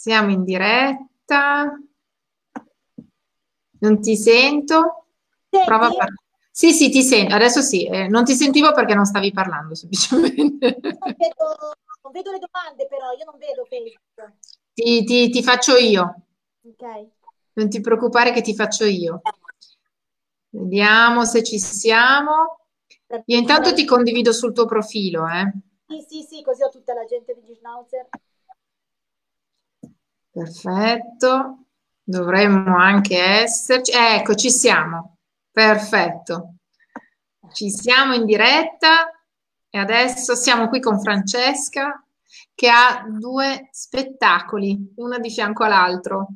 Siamo in diretta. Non ti sento. Prova a parlare. Sì, sì, ti sento. Adesso sì. Non ti sentivo perché non stavi parlando, semplicemente. Non vedo le domande, però. Io non vedo Facebook. Ti faccio io. Ok. Non ti preoccupare che ti faccio io. Vediamo se ci siamo. Io intanto ti condivido sul tuo profilo, eh. Sì, sì, sì, così ho tutta la gente di Schnauzer. Perfetto, dovremmo anche esserci. Ecco, ci siamo. Perfetto. Ci siamo in diretta e adesso siamo qui con Francesca che ha due spettacoli, uno di fianco all'altro.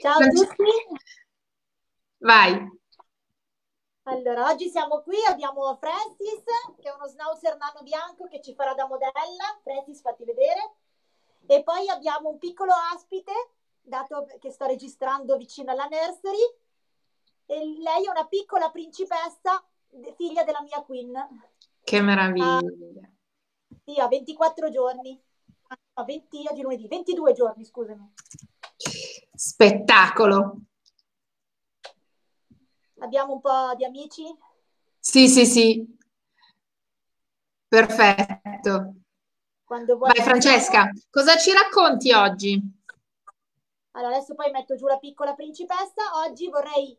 Ciao a tutti. Vai. Allora, oggi siamo qui, abbiamo Francis, che è uno schnauzer nano bianco che ci farà da modella. Francis, fatti vedere. E poi abbiamo un piccolo ospite, dato che sto registrando vicino alla nursery, e lei è una piccola principessa, figlia della mia queen. Che meraviglia! Sì, ha 24 giorni, no, 20, oggi lunedì, 22 giorni, scusami. Spettacolo! Abbiamo un po' di amici? Sì, sì, sì. Perfetto. Vai Francesca, cosa ci racconti oggi? Allora, adesso poi metto giù la piccola principessa. Oggi vorrei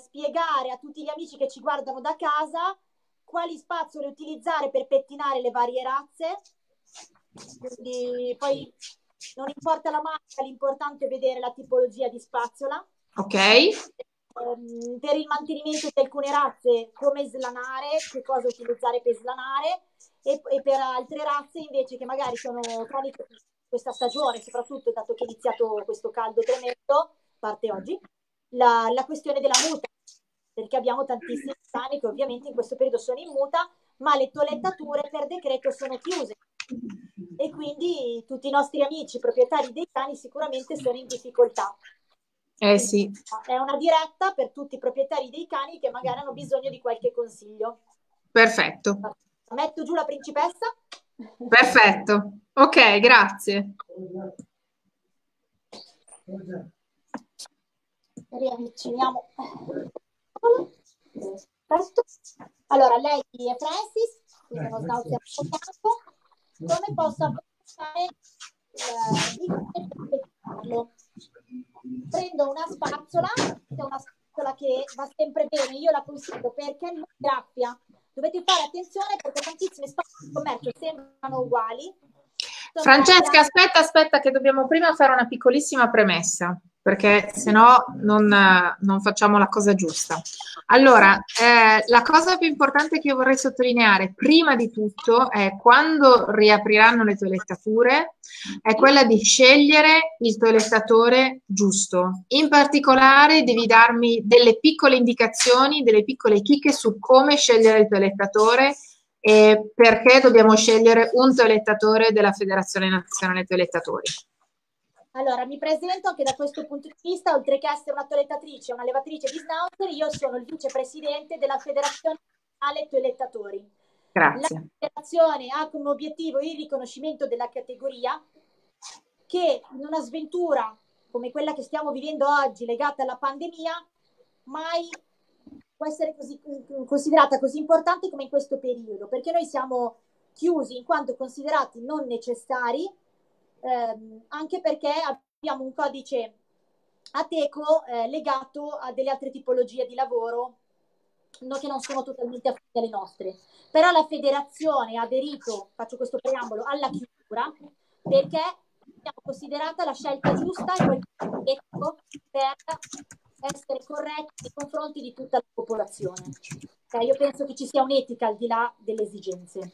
spiegare a tutti gli amici che ci guardano da casa quali spazzole utilizzare per pettinare le varie razze. Quindi poi non importa la marca, l'importante è vedere la tipologia di spazzola. Ok. Per il mantenimento di alcune razze, come slanare, che cosa utilizzare per slanare, e per altre razze invece che magari sono croniche questa stagione, soprattutto dato che è iniziato questo caldo tremendo, parte oggi, la questione della muta, perché abbiamo tantissimi cani che ovviamente in questo periodo sono in muta, ma le toelettature per decreto sono chiuse e quindi tutti i nostri amici proprietari dei cani sicuramente sono in difficoltà. Sì. È una diretta per tutti i proprietari dei cani che magari hanno bisogno di qualche consiglio. Perfetto. Metto giù la principessa. Perfetto. Ok, grazie. Riavviciniamo. Allora, lei è Francis, quindi uno schnauzer bianco. Come posso approfittare di farlo? Prendo una spazzola che va sempre bene, io la consiglio perché non graffia. Dovete fare attenzione perché tantissime spazzole di commercio sembrano uguali. Francesca, aspetta che dobbiamo prima fare una piccolissima premessa, perché sennò non facciamo la cosa giusta. Allora, la cosa più importante che io vorrei sottolineare prima di tutto è quando riapriranno le toelettature, è quella di scegliere il toelettatore giusto. In particolare devi darmi delle piccole indicazioni, delle piccole chicche su come scegliere il toelettatore e perché dobbiamo scegliere un toelettatore della Federazione Nazionale Toelettatori. Allora, mi presento anche da questo punto di vista, oltre che essere una toelettatrice e una allevatrice di schnauzer, io sono il vicepresidente della Federazione Nazionale Toelettatori. Grazie. La federazione ha come obiettivo il riconoscimento della categoria che in una sventura come quella che stiamo vivendo oggi legata alla pandemia mai può essere considerata così importante come in questo periodo, perché noi siamo chiusi in quanto considerati non necessari, anche perché abbiamo un codice ateco legato a delle altre tipologie di lavoro che non sono totalmente affini alle nostre. Però la federazione ha aderito, faccio questo preambolo, alla chiusura perché abbiamo considerata la scelta giusta e quel etico per essere corretti nei confronti di tutta la popolazione. Io penso che ci sia un'etica al di là delle esigenze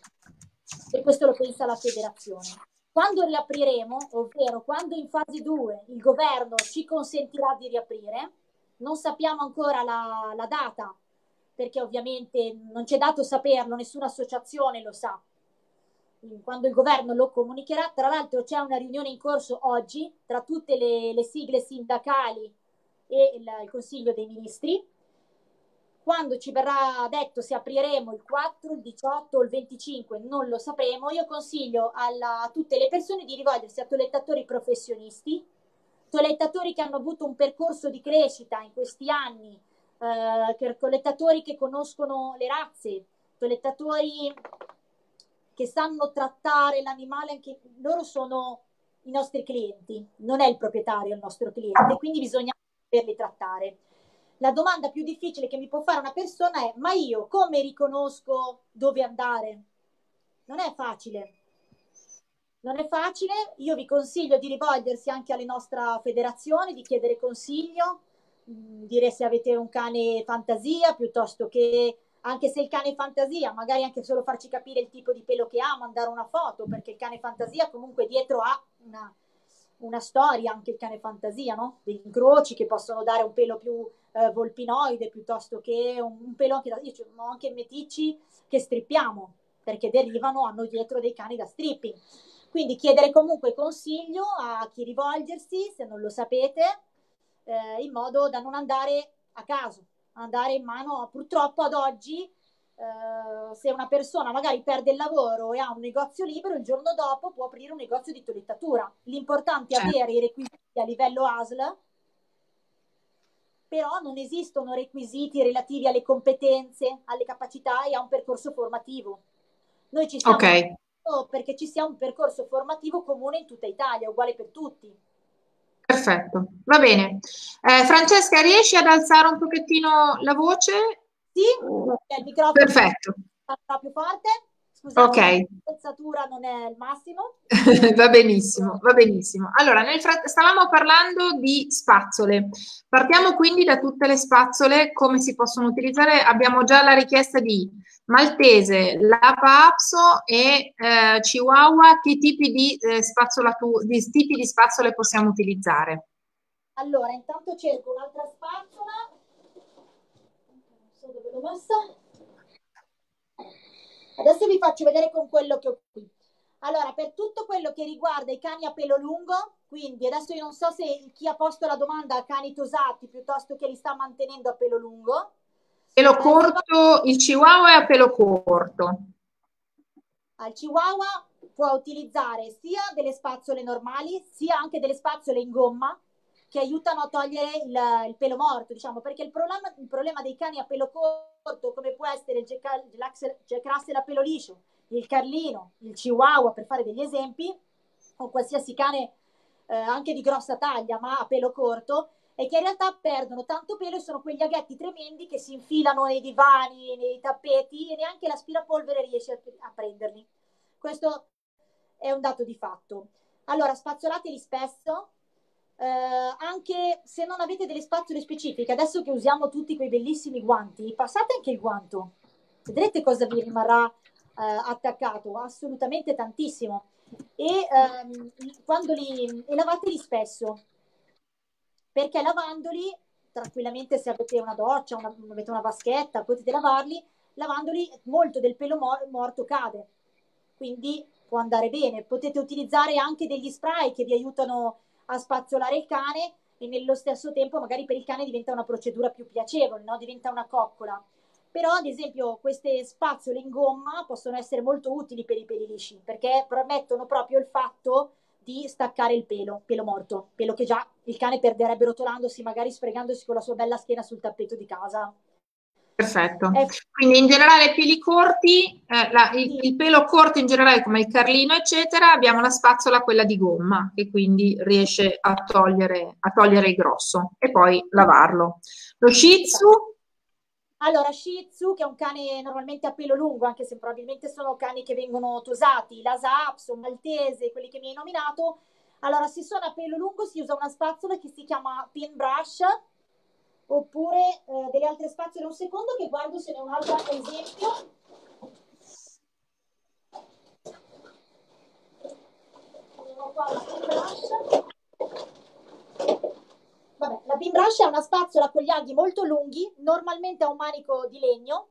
e questo lo pensa la federazione. Quando riapriremo, ovvero quando in fase 2 il governo ci consentirà di riaprire, non sappiamo ancora la data, perché ovviamente non c'è dato saperlo, nessuna associazione lo sa. Quando il governo lo comunicherà, tra l'altro c'è una riunione in corso oggi tra tutte le sigle sindacali e il Consiglio dei Ministri, Quando ci verrà detto se apriremo il 4, il 18 o il 25, non lo sapremo. Io consiglio a tutte le persone di rivolgersi a toelettatori professionisti, toelettatori che hanno avuto un percorso di crescita in questi anni, toelettatori che conoscono le razze, toelettatori che sanno trattare l'animale. Anche loro sono i nostri clienti, non è il proprietario il nostro cliente, quindi bisogna saperli trattare. La domanda più difficile che mi può fare una persona è: ma io come riconosco dove andare? Non è facile. Non è facile. Io vi consiglio di rivolgersi anche alla nostra federazione, di chiedere consiglio, dire se avete un cane fantasia, piuttosto che, anche se il cane fantasia, magari anche solo farci capire il tipo di pelo che ha, mandare una foto, perché il cane fantasia comunque dietro ha una storia, anche il cane fantasia, no? Degli incroci che possono dare un pelo più volpinoide, piuttosto che un pelo anche da... Io ho anche meticci che strippiamo, perché derivano, hanno dietro dei cani da stripping. Quindi chiedere comunque consiglio a chi rivolgersi, se non lo sapete, in modo da non andare a caso, andare in mano. Purtroppo ad oggi, se una persona magari perde il lavoro e ha un negozio libero, il giorno dopo può aprire un negozio di toelettatura. L'importante è avere i requisiti a livello ASL, però non esistono requisiti relativi alle competenze, alle capacità e a un percorso formativo. Noi ci siamo perché ci sia un percorso formativo comune in tutta Italia, uguale per tutti. Perfetto, va bene. Francesca, riesci ad alzare un pochettino la voce? Sì, il microfono sta più forte. Scusate, l'alzatura non è il massimo. Va benissimo, va benissimo. Allora, stavamo parlando di spazzole. Partiamo quindi da tutte le spazzole, come si possono utilizzare. Abbiamo già la richiesta di maltese, lapa apso e chihuahua. Che tipi di, tipi di spazzole possiamo utilizzare? Allora, intanto cerco un'altra spazzola. Non so dove l'ho messa. Adesso vi faccio vedere con quello che ho qui. Allora, per tutto quello che riguarda i cani a pelo lungo, quindi adesso io non so se chi ha posto la domanda ha cani tosati piuttosto che li sta mantenendo a pelo lungo. Pelo corto, il chihuahua è a pelo corto. Al chihuahua può utilizzare sia delle spazzole normali, sia anche delle spazzole in gomma, che aiutano a togliere il pelo morto, diciamo, perché il problema dei cani a pelo corto, come può essere il Jack Russell a pelo liscio, il Carlino, il Chihuahua, per fare degli esempi, o qualsiasi cane anche di grossa taglia, ma a pelo corto, è che in realtà perdono tanto pelo e sono quegli aghetti tremendi che si infilano nei divani, nei tappeti, e neanche l'aspirapolvere riesce a prenderli. Questo è un dato di fatto. Allora, spazzolateli spesso. Anche se non avete delle spazzole specifiche, adesso che usiamo tutti quei bellissimi guanti, passate anche il guanto, vedrete cosa vi rimarrà attaccato, assolutamente tantissimo. E quando lavateli spesso, perché lavandoli tranquillamente, se avete una doccia, avete una vaschetta, potete lavarli. Lavandoli molto del pelo morto cade, quindi può andare bene. Potete utilizzare anche degli spray che vi aiutano a spazzolare il cane, e nello stesso tempo magari per il cane diventa una procedura più piacevole, no? Diventa una coccola. Però ad esempio queste spazzole in gomma possono essere molto utili per i peli lisci, perché permettono proprio il fatto di staccare il pelo morto, pelo che già il cane perderebbe rotolandosi, magari sfregandosi con la sua bella schiena sul tappeto di casa. Perfetto. Quindi in generale peli corti, il pelo corto in generale come il Carlino eccetera, abbiamo la spazzola quella di gomma che quindi riesce a togliere il grosso e poi lavarlo. Lo Shih Tzu? Allora, Shih Tzu, che è un cane normalmente a pelo lungo, anche se probabilmente sono cani che vengono tosati, Lhasa Apso, maltese, quelli che mi hai nominato. Allora, se sono a pelo lungo si usa una spazzola che si chiama pin brush, oppure delle altre spazzole. Un secondo che guardo se ne è un'altra, per esempio. Vabbè, la pin brush è una spazzola con gli aghi molto lunghi, normalmente ha un manico di legno,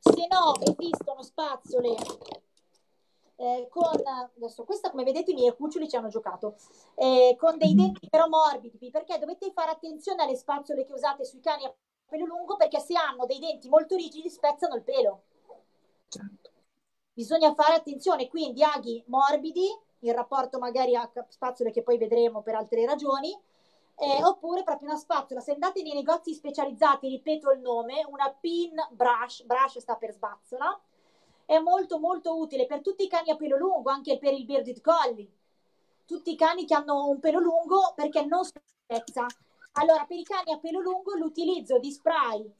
se no esistono spazzole con, adesso questa come vedete i miei cuccioli ci hanno giocato, con dei denti però morbidi, perché dovete fare attenzione alle spazzole che usate sui cani a pelo lungo perché se hanno dei denti molto rigidi spezzano il pelo. Certo. Bisogna fare attenzione, quindi aghi morbidi, in rapporto magari a spazzole che poi vedremo per altre ragioni, oppure proprio una spazzola. Se andate nei negozi specializzati, ripeto il nome, una pin brush, brush sta per spazzola, è molto molto utile per tutti i cani a pelo lungo, anche per il bearded collie, tutti i cani che hanno un pelo lungo perché non spezza. Allora, per i cani a pelo lungo l'utilizzo di spray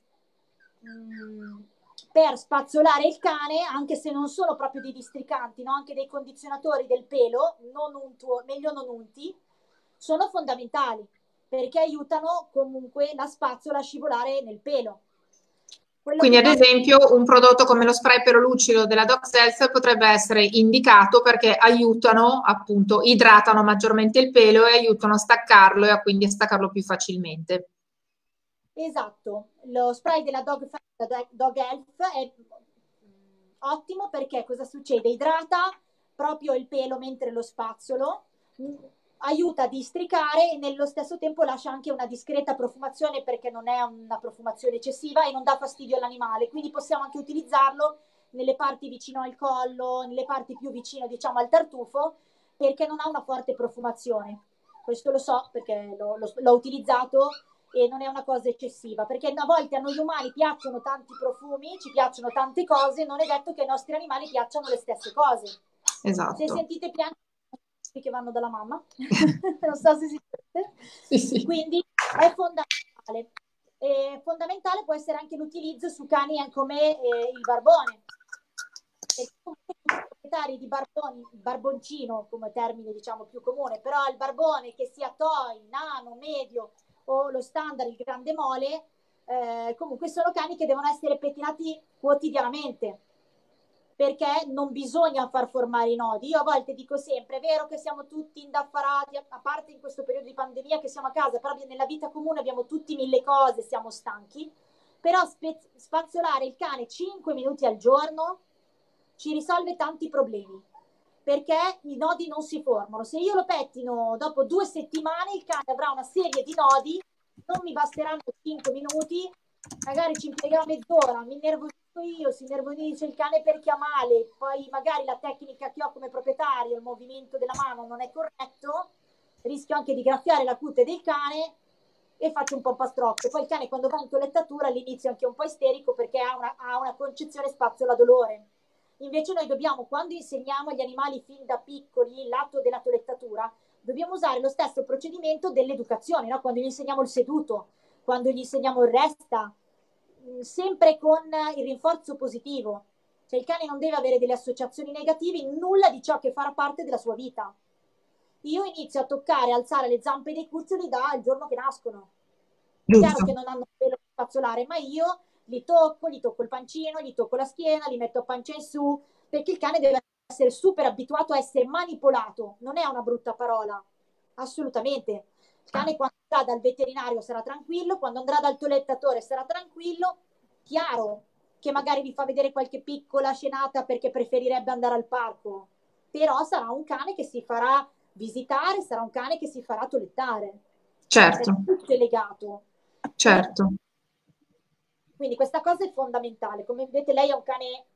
per spazzolare il cane, anche se non sono proprio dei districanti, no? Anche dei condizionatori del pelo, non untuo, meglio non unti, sono fondamentali perché aiutano comunque la spazzola a scivolare nel pelo. Quello quindi ad esempio un prodotto come lo spray pelo lucido della Dog Elf potrebbe essere indicato perché aiutano, appunto, idratano maggiormente il pelo e aiutano a staccarlo e quindi a staccarlo più facilmente. Esatto, lo spray della Dog Elf è ottimo perché cosa succede? Idrata proprio il pelo mentre lo spazzolo, aiuta a districare e nello stesso tempo lascia anche una discreta profumazione perché non è una profumazione eccessiva e non dà fastidio all'animale, quindi possiamo anche utilizzarlo nelle parti vicino al collo, nelle parti più vicino, diciamo, al tartufo, perché non ha una forte profumazione. Questo lo so perché l'ho utilizzato e non è una cosa eccessiva, perché a volte a noi umani piacciono tanti profumi, ci piacciono tante cose, non è detto che ai nostri animali piacciono le stesse cose. Esatto. Se sentite piangere che vanno dalla mamma, non so se si sente, sì, sì. Quindi è fondamentale. E fondamentale può essere anche l'utilizzo su cani come il barbone, perché comunque i proprietari di barboni, barboncino come termine diciamo più comune, però il barbone che sia toy, nano, medio o lo standard, il grande mole, comunque sono cani che devono essere pettinati quotidianamente, perché non bisogna far formare i nodi. Io a volte dico sempre, è vero che siamo tutti indaffarati, a parte in questo periodo di pandemia che siamo a casa, però nella vita comune abbiamo tutti mille cose, siamo stanchi, però spazzolare il cane 5 minuti al giorno ci risolve tanti problemi, perché i nodi non si formano. Se io lo pettino dopo 2 settimane, il cane avrà una serie di nodi, non mi basteranno 5 minuti, magari ci impiegherà mezz'ora, mi innervosisco io, si nervosisce il cane perché ha male, poi magari la tecnica che ho come proprietario, il movimento della mano non è corretto, rischio anche di graffiare la cute del cane e faccio un po' pastrocco. Poi il cane quando va in toelettatura all'inizio è anche un po' isterico perché ha una concezione spazzola-dolore. Invece noi dobbiamo, quando insegniamo agli animali fin da piccoli l'atto della toelettatura, dobbiamo usare lo stesso procedimento dell'educazione, no? Quando gli insegniamo il seduto, quando gli insegniamo il resta, sempre con il rinforzo positivo, cioè il cane non deve avere delle associazioni negative in nulla di ciò che farà parte della sua vita. Io inizio a toccare, alzare le zampe dei cuccioli dal giorno che nascono. È chiaro che non hanno pelo spazzolare, ma io li tocco il pancino, gli tocco la schiena, li metto a pancia in su, perché il cane deve essere super abituato a essere manipolato. Non è una brutta parola, assolutamente. Il cane quando andrà dal veterinario sarà tranquillo, quando andrà dal toelettatore sarà tranquillo, chiaro che magari vi fa vedere qualche piccola scenata perché preferirebbe andare al parco, però sarà un cane che si farà visitare, sarà un cane che si farà toelettare. Certo. È tutto legato. Certo. Quindi questa cosa è fondamentale. Come vedete lei è un cane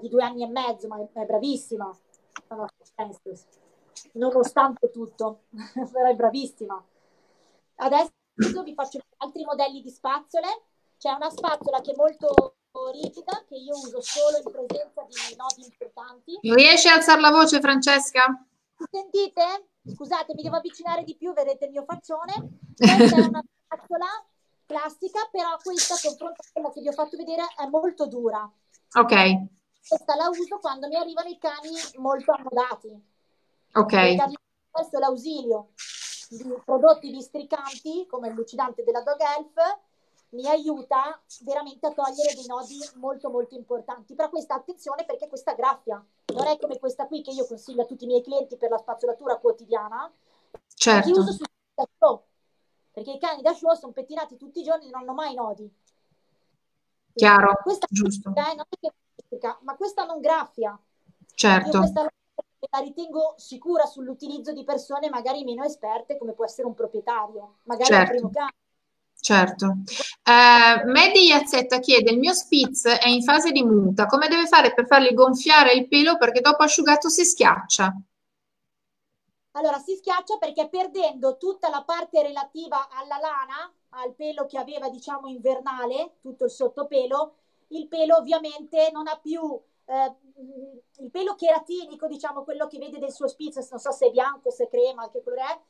di 2 anni e mezzo, ma è bravissima. Nonostante tutto, però è bravissima. Adesso vi faccio altri modelli di spazzole. C'è una spazzola che è molto rigida, che io uso solo in presenza di nodi importanti. Riesci a alzare la voce, Francesca? Mi sentite? Scusate, mi devo avvicinare di più, vedete il mio faccione. Questa è una spazzola classica, però questa, confronto a quella che vi ho fatto vedere, è molto dura. Ok. Questa la uso quando mi arrivano i cani molto annodati. Okay. Questo è l'ausilio di prodotti districanti come il lucidante della Dog Elf, mi aiuta veramente a togliere dei nodi molto molto importanti. Però questa, attenzione, perché questa graffia, non è come questa qui che io consiglio a tutti i miei clienti per la spazzolatura quotidiana. Certo. Li uso su da show, perché i cani da show sono pettinati tutti i giorni e non hanno mai nodi. Chiaro. Questa, giusto. Non è che districa, ma questa non graffia. Certo. La ritengo sicura sull'utilizzo di persone magari meno esperte, come può essere un proprietario, magari, certo, un primo cane. Certo. Medi Iazzetta chiede: il mio Spitz è in fase di muta, come deve fare per fargli gonfiare il pelo perché dopo asciugato si schiaccia? Allora, si schiaccia perché perdendo tutta la parte relativa alla lana, al pelo che aveva, diciamo, invernale, tutto il sottopelo, il pelo ovviamente non ha più, il pelo cheratinico, diciamo, quello che vede del suo Spitz, non so se è bianco, se è crema, che colore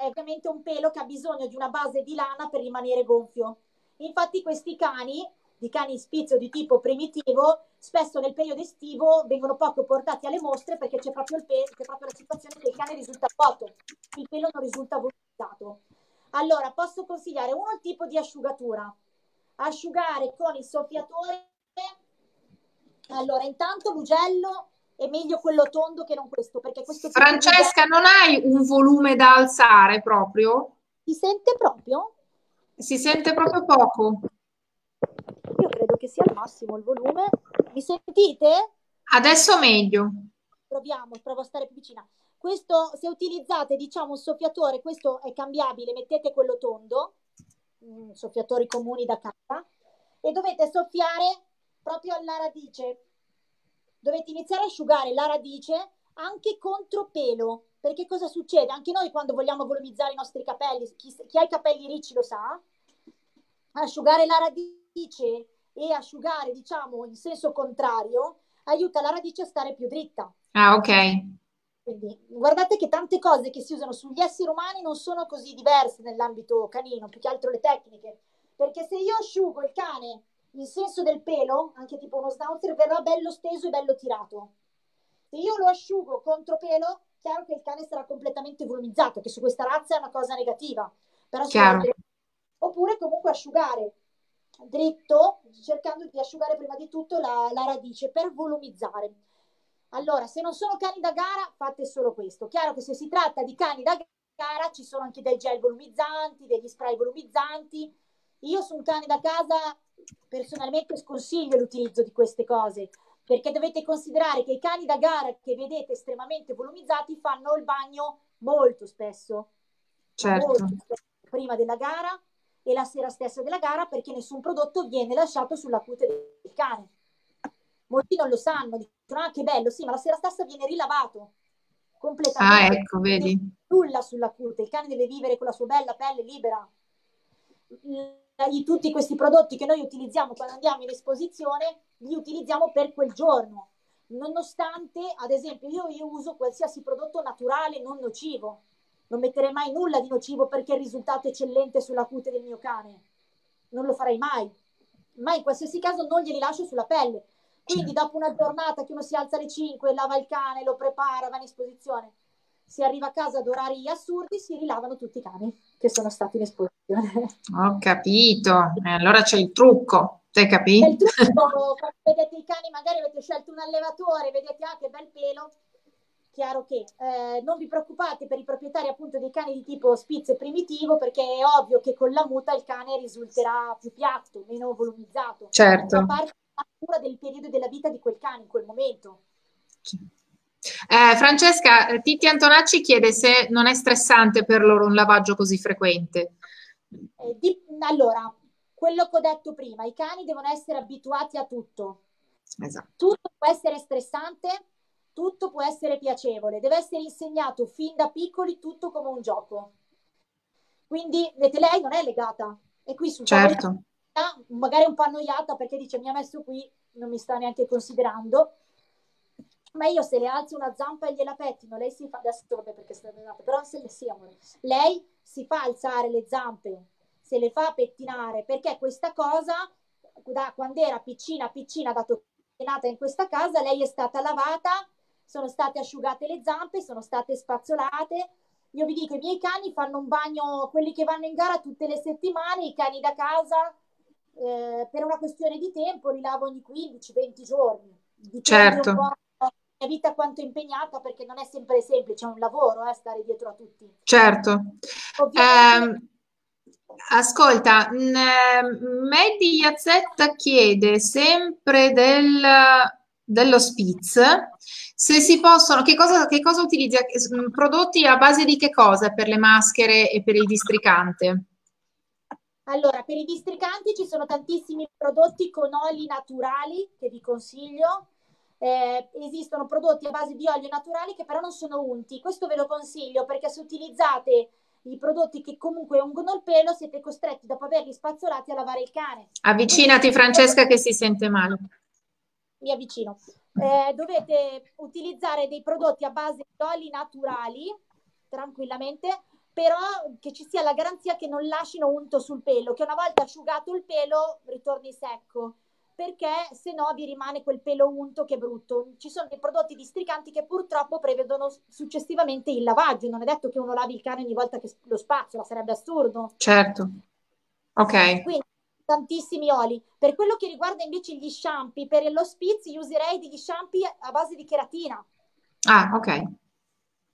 è ovviamente un pelo che ha bisogno di una base di lana per rimanere gonfio. Infatti questi cani, di cani Spitz di tipo primitivo, spesso nel periodo estivo vengono poco portati alle mostre perché c'è proprio il pelo, c'è proprio la situazione che il cane risulta vuoto, il pelo non risulta volumizzato. Allora, posso consigliare uno il tipo di asciugatura. Asciugare con il soffiatore. Allora, intanto l'ugello è meglio quello tondo che non questo, perché questo... Francesca, non hai un volume da alzare proprio? Si sente proprio? Si sente proprio poco. Io credo che sia al massimo il volume. Mi sentite? Adesso meglio. Proviamo, provo a stare più vicina. Questo, se utilizzate, diciamo, un soffiatore, questo è cambiabile, mettete quello tondo, soffiatori comuni da casa, e dovete soffiare proprio alla radice. Dovete iniziare a asciugare la radice anche contro pelo, perché cosa succede? Anche noi quando vogliamo volumizzare i nostri capelli, chi ha i capelli ricci lo sa, asciugare la radice e asciugare, diciamo, in senso contrario, aiuta la radice a stare più dritta. Ah, ok. Quindi, guardate che tante cose che si usano sugli esseri umani non sono così diverse nell'ambito canino, più che altro le tecniche, perché se io asciugo il cane il senso del pelo, anche tipo uno schnauzer, verrà bello steso e bello tirato. Se io lo asciugo contro pelo, chiaro che il cane sarà completamente volumizzato, che su questa razza è una cosa negativa. Però oppure comunque asciugare dritto, cercando di asciugare prima di tutto la radice per volumizzare. Allora, se non sono cani da gara, fate solo questo. Chiaro che se si tratta di cani da gara, ci sono anche dei gel volumizzanti, degli spray volumizzanti. Io su un cane da casa personalmente sconsiglio l'utilizzo di queste cose, perché dovete considerare che i cani da gara che vedete estremamente volumizzati fanno il bagno molto spesso, certo, molto spesso, prima della gara e la sera stessa della gara, perché nessun prodotto viene lasciato sulla cute del cane. Molti non lo sanno, dicono: ah, che bello, sì, ma la sera stessa viene rilavato completamente. Ah, ecco, vedi. Nulla sulla cute, il cane deve vivere con la sua bella pelle libera. Di tutti questi prodotti che noi utilizziamo quando andiamo in esposizione, li utilizziamo per quel giorno, nonostante, ad esempio, io uso qualsiasi prodotto naturale non nocivo, non metterei mai nulla di nocivo perché il risultato è eccellente sulla cute del mio cane, non lo farei mai, ma in qualsiasi caso non glieli lascio sulla pelle. Quindi dopo una giornata che uno si alza alle 5, lava il cane, lo prepara, va in esposizione, si arriva a casa ad orari assurdi, si rilavano tutti i cani che sono stati in esposizione. Ho capito, allora c'è il trucco, te capito? Il trucco, quando vedete i cani, magari avete scelto un allevatore, vedete anche bel pelo, chiaro che non vi preoccupate per i proprietari appunto dei cani di tipo Spitz primitivo, perché è ovvio che con la muta il cane risulterà più piatto, meno volumizzato. Certo. Fa parte della cura del periodo della vita di quel cane in quel momento. Certo. Francesca, Titti Antonacci chiede se non è stressante per loro un lavaggio così frequente. Allora, quello che ho detto prima, i cani devono essere abituati a tutto. Esatto. Tutto può essere stressante, tutto può essere piacevole, deve essere insegnato fin da piccoli tutto come un gioco. Quindi, vedete, lei non è legata, e qui sul certo, magari un po' annoiata perché dice: mi ha messo qui, non mi sta neanche considerando. Ma io se le alzo una zampa e gliela pettino, lei si fa, adesso vabbè perché sta andando, però se le siamo, lei si fa alzare le zampe, se le fa pettinare, perché questa cosa, da quando era piccina, dato che è nata in questa casa, lei è stata lavata, sono state asciugate le zampe, sono state spazzolate. Io vi dico, i miei cani fanno un bagno, quelli che vanno in gara tutte le settimane, i cani da casa, per una questione di tempo, li lavo ogni 15-20 giorni. Dipende, certo, un po' vita quanto impegnata, perché non è sempre semplice, è un lavoro stare dietro a tutti. Certo. Ascolta, Medi Iazzetta chiede sempre dello Spitz, se si possono, che cosa utilizza, prodotti a base di che cosa per le maschere e per il districante? Allora, per i districanti ci sono tantissimi prodotti con oli naturali che vi consiglio. Esistono prodotti a base di olio naturali che però non sono unti. Questo ve lo consiglio perché se utilizzate i prodotti che comunque ungono il pelo siete costretti, dopo averli spazzolati, a lavare il cane. Avvicinati Francesca che si sente male. Mi avvicino. Dovete utilizzare dei prodotti a base di oli naturali, tranquillamente, però che ci sia la garanzia che non lasciano unto sul pelo, che una volta asciugato il pelo ritorni secco, perché se no vi rimane quel pelo unto che è brutto. Ci sono dei prodotti districanti che purtroppo prevedono successivamente il lavaggio, non è detto che uno lavi il cane ogni volta che lo spazzola, sarebbe assurdo. Certo, ok. Quindi tantissimi oli. Per quello che riguarda invece gli shampoo, per lo Spitz userei degli shampoo a base di cheratina. Ah, ok,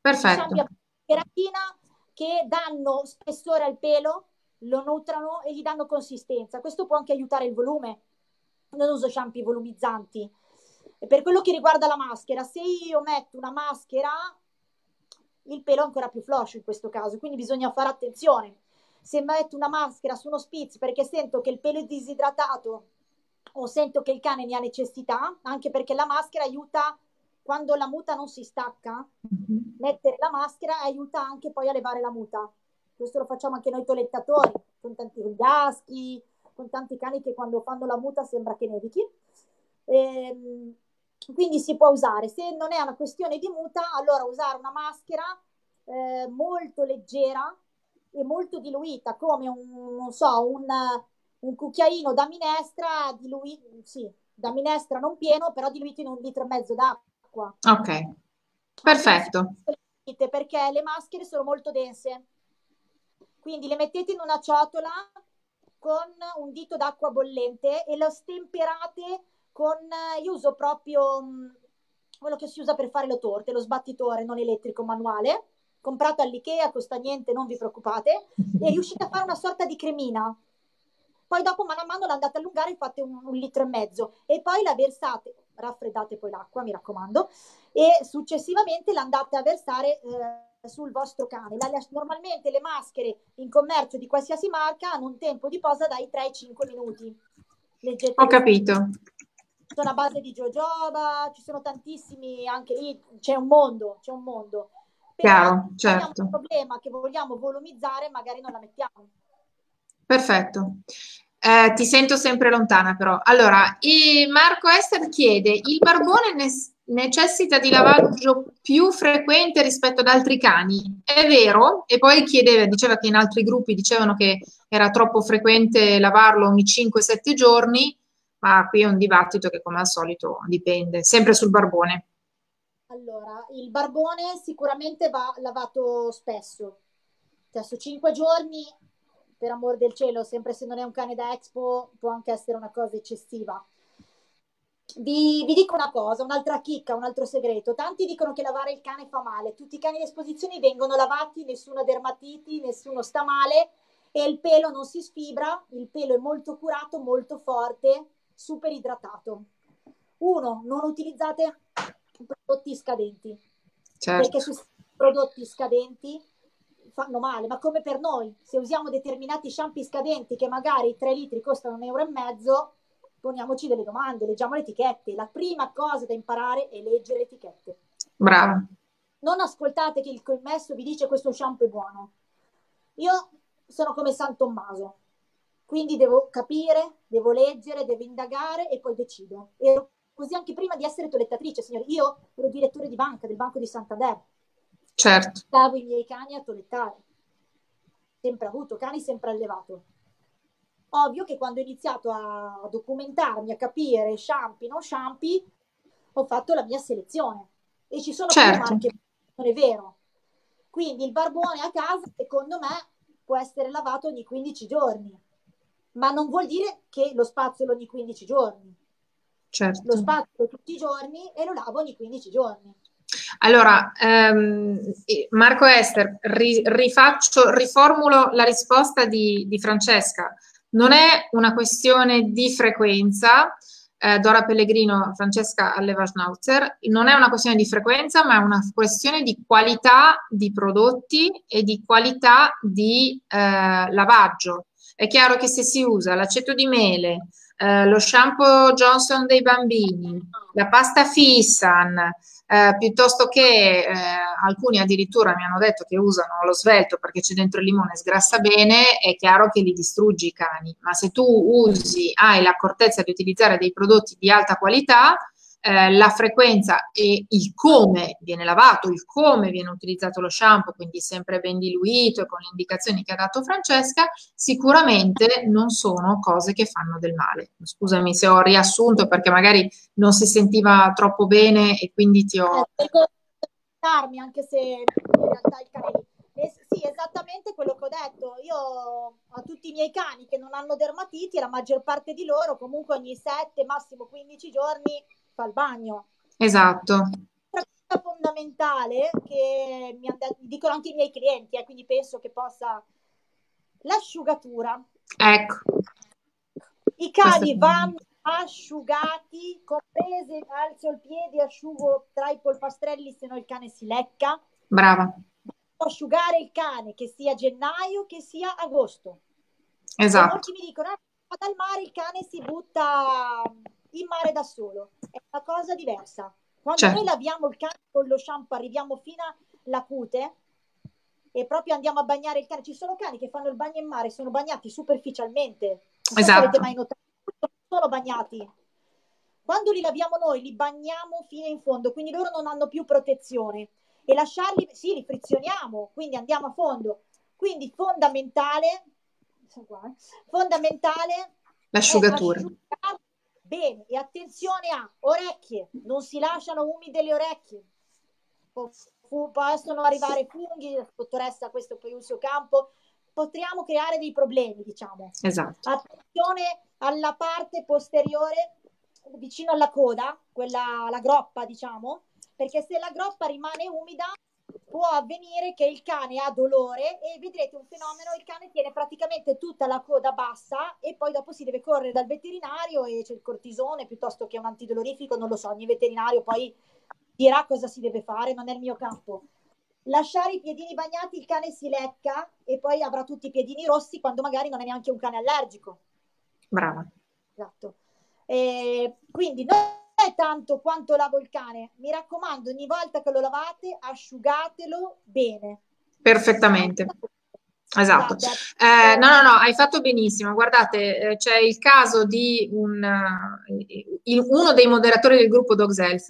perfetto. Gli shampoo a base di cheratina che danno spessore al pelo, lo nutrano e gli danno consistenza. Questo può anche aiutare il volume. Non uso shampoo volumizzanti. E per quello che riguarda la maschera, se io metto una maschera, il pelo è ancora più floscio in questo caso, quindi bisogna fare attenzione. Se metto una maschera su uno Spitz perché sento che il pelo è disidratato o sento che il cane ne ha necessità, anche perché la maschera aiuta, quando la muta non si stacca, mettere la maschera aiuta anche poi a levare la muta. Questo lo facciamo anche noi toelettatori, con tanti gaschi, con tanti cani che quando fanno la muta sembra che nevichi. Quindi si può usare. Se non è una questione di muta, allora usare una maschera molto leggera e molto diluita, come un cucchiaino da minestra, da minestra non pieno, però diluito in 1,5 litri d'acqua. Ok, perfetto. Perché le maschere sono molto dense. Quindi le mettete in una ciotola con un dito d'acqua bollente e lo stemperate con, io uso proprio quello che si usa per fare le torte, lo sbattitore non elettrico manuale, comprato all'Ikea, costa niente, non vi preoccupate, e riuscite a fare una sorta di cremina. Poi dopo mano a mano l'andate a allungare e fate 1,5 litri e poi la versate, raffreddate poi l'acqua, mi raccomando, e successivamente l'andate a versare sul vostro cane. Normalmente le maschere in commercio di qualsiasi marca hanno un tempo di posa dai 3 ai 5 minuti. Leggete. Ho capito. Sono a base di jojoba, ci sono tantissimi, anche lì c'è un mondo. Però chiaro, certo. Se abbiamo un problema che vogliamo volumizzare, magari non la mettiamo. Perfetto. Ti sento sempre lontana però. Allora, Marco Ester chiede, il barbone necessita di lavaggio più frequente rispetto ad altri cani? È vero? E poi diceva che in altri gruppi dicevano che era troppo frequente lavarlo ogni 5-7 giorni, ma qui è un dibattito che come al solito dipende, sempre sul barbone. Allora, il barbone sicuramente va lavato spesso, adesso 5 giorni... per amor del cielo, sempre se non è un cane da Expo, può anche essere una cosa eccessiva. Vi dico una cosa, un'altra chicca, un altro segreto. Tanti dicono che lavare il cane fa male. Tutti i cani di esposizione vengono lavati, nessuno ha dermatiti, nessuno sta male e il pelo non si sfibra, il pelo è molto curato, molto forte, super idratato. 1. Non utilizzate prodotti scadenti. Certo. Perché su prodotti scadenti fanno male, ma come per noi, se usiamo determinati shampoo scadenti che magari 3 litri costano 1,5 euro, poniamoci delle domande, leggiamo le etichette. La prima cosa da imparare è leggere le etichette. Bravo. Non ascoltate che il commesso vi dice questo shampoo è buono. Io sono come San Tommaso, quindi devo capire, devo leggere, devo indagare e poi decido. Ero così anche prima di essere toelettatrice, signori. Io ero direttore di banca del Banco di Santander. Certo. Stavo i miei cani a toelettare, sempre avuto cani, sempre allevato. Ovvio che quando ho iniziato a documentarmi, a capire shampoo, non shampoo, ho fatto la mia selezione e ci sono certo marche, non è vero. Quindi il barbone a casa, secondo me, può essere lavato ogni 15 giorni, ma non vuol dire che lo spazzolo ogni 15 giorni. Certo. Lo spazzolo tutti i giorni e lo lavo ogni 15 giorni. Allora, Marco Ester, riformulo la risposta di Francesca. Non è una questione di frequenza, Dora Pellegrino, Francesca Alleva Schnauzer, non è una questione di frequenza, ma è una questione di qualità di prodotti e di qualità di lavaggio. È chiaro che se si usa l'aceto di mele, lo shampoo Johnson dei bambini, la pasta Fissan, piuttosto che alcuni addirittura mi hanno detto che usano lo svelto perché c'è dentro il limone, sgrassa bene, è chiaro che li distruggi i cani. Ma se tu usi, hai l'accortezza di utilizzare dei prodotti di alta qualità, la frequenza e il come viene lavato, il come viene utilizzato lo shampoo, quindi sempre ben diluito e con le indicazioni che ha dato Francesca, sicuramente non sono cose che fanno del male. Scusami se ho riassunto perché magari non si sentiva troppo bene e quindi ti ho... anche se in realtà il cane... sì, esattamente quello che ho detto. Io ho tutti i miei cani che non hanno dermatiti, la maggior parte di loro comunque ogni 7, massimo 15 giorni al bagno. Esatto. Una cosa fondamentale che mi dicono anche i miei clienti, quindi penso che possa, l'asciugatura. Ecco. I cani vanno asciugati, comprese alzo il piede, asciugo tra i polpastrelli, se no il cane si lecca. Brava. Asciugare il cane, che sia gennaio, che sia agosto. Esatto. Molti mi dicono, dal mare il cane si butta... in mare da solo, è una cosa diversa. Quando certo. Noi laviamo il cane con lo shampoo, arriviamo fino alla cute e proprio andiamo a bagnare il cane. Ci sono cani che fanno il bagno in mare, sono bagnati superficialmente. Non so se avete mai notato, non sono bagnati. Quando li laviamo noi, li bagniamo fino in fondo, quindi loro non hanno più protezione. E lasciarli, sì, li frizioniamo, quindi andiamo a fondo. Quindi fondamentale l'asciugatura. Bene, e attenzione a orecchie, non si lasciano umide le orecchie, possono arrivare funghi, dottoressa, questo poi è il suo campo, potremmo creare dei problemi, diciamo. Esatto. Attenzione alla parte posteriore, vicino alla coda, quella, la groppa, diciamo, perché se la groppa rimane umida può avvenire che il cane ha dolore e vedrete un fenomeno, il cane tiene praticamente tutta la coda bassa e poi dopo si deve correre dal veterinario e c'è il cortisone piuttosto che un antidolorifico, non lo so, ogni veterinario poi dirà cosa si deve fare, non è il mio campo. Lasciare i piedini bagnati, il cane si lecca e poi avrà tutti i piedini rossi quando magari non è neanche un cane allergico. Brava. Esatto. E quindi noi... tanto quanto lavo il cane, mi raccomando, ogni volta che lo lavate asciugatelo bene, perfettamente. Esatto. No, hai fatto benissimo. Guardate, c'è il caso di uno dei moderatori del gruppo Dog Elf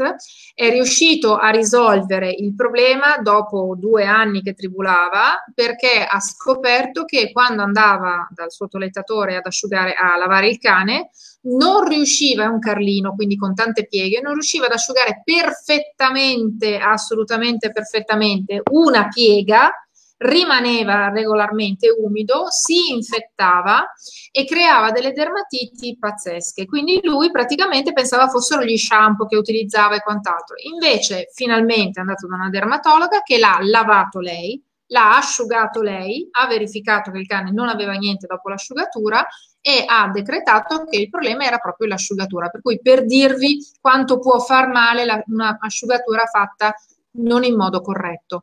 è riuscito a risolvere il problema dopo 2 anni che tribulava, perché ha scoperto che quando andava dal suo toelettatore ad asciugare, a lavare il cane, non riusciva, è un carlino, quindi con tante pieghe, non riusciva ad asciugare perfettamente, assolutamente perfettamente, una piega, rimaneva regolarmente umido, si infettava e creava delle dermatiti pazzesche. Quindi lui praticamente pensava fossero gli shampoo che utilizzava e quant'altro. Invece finalmente è andato da una dermatologa che l'ha lavato lei, l'ha asciugato lei, ha verificato che il cane non aveva niente dopo l'asciugatura e ha decretato che il problema era proprio l'asciugatura. Per cui, per dirvi quanto può far male una asciugatura fatta non in modo corretto.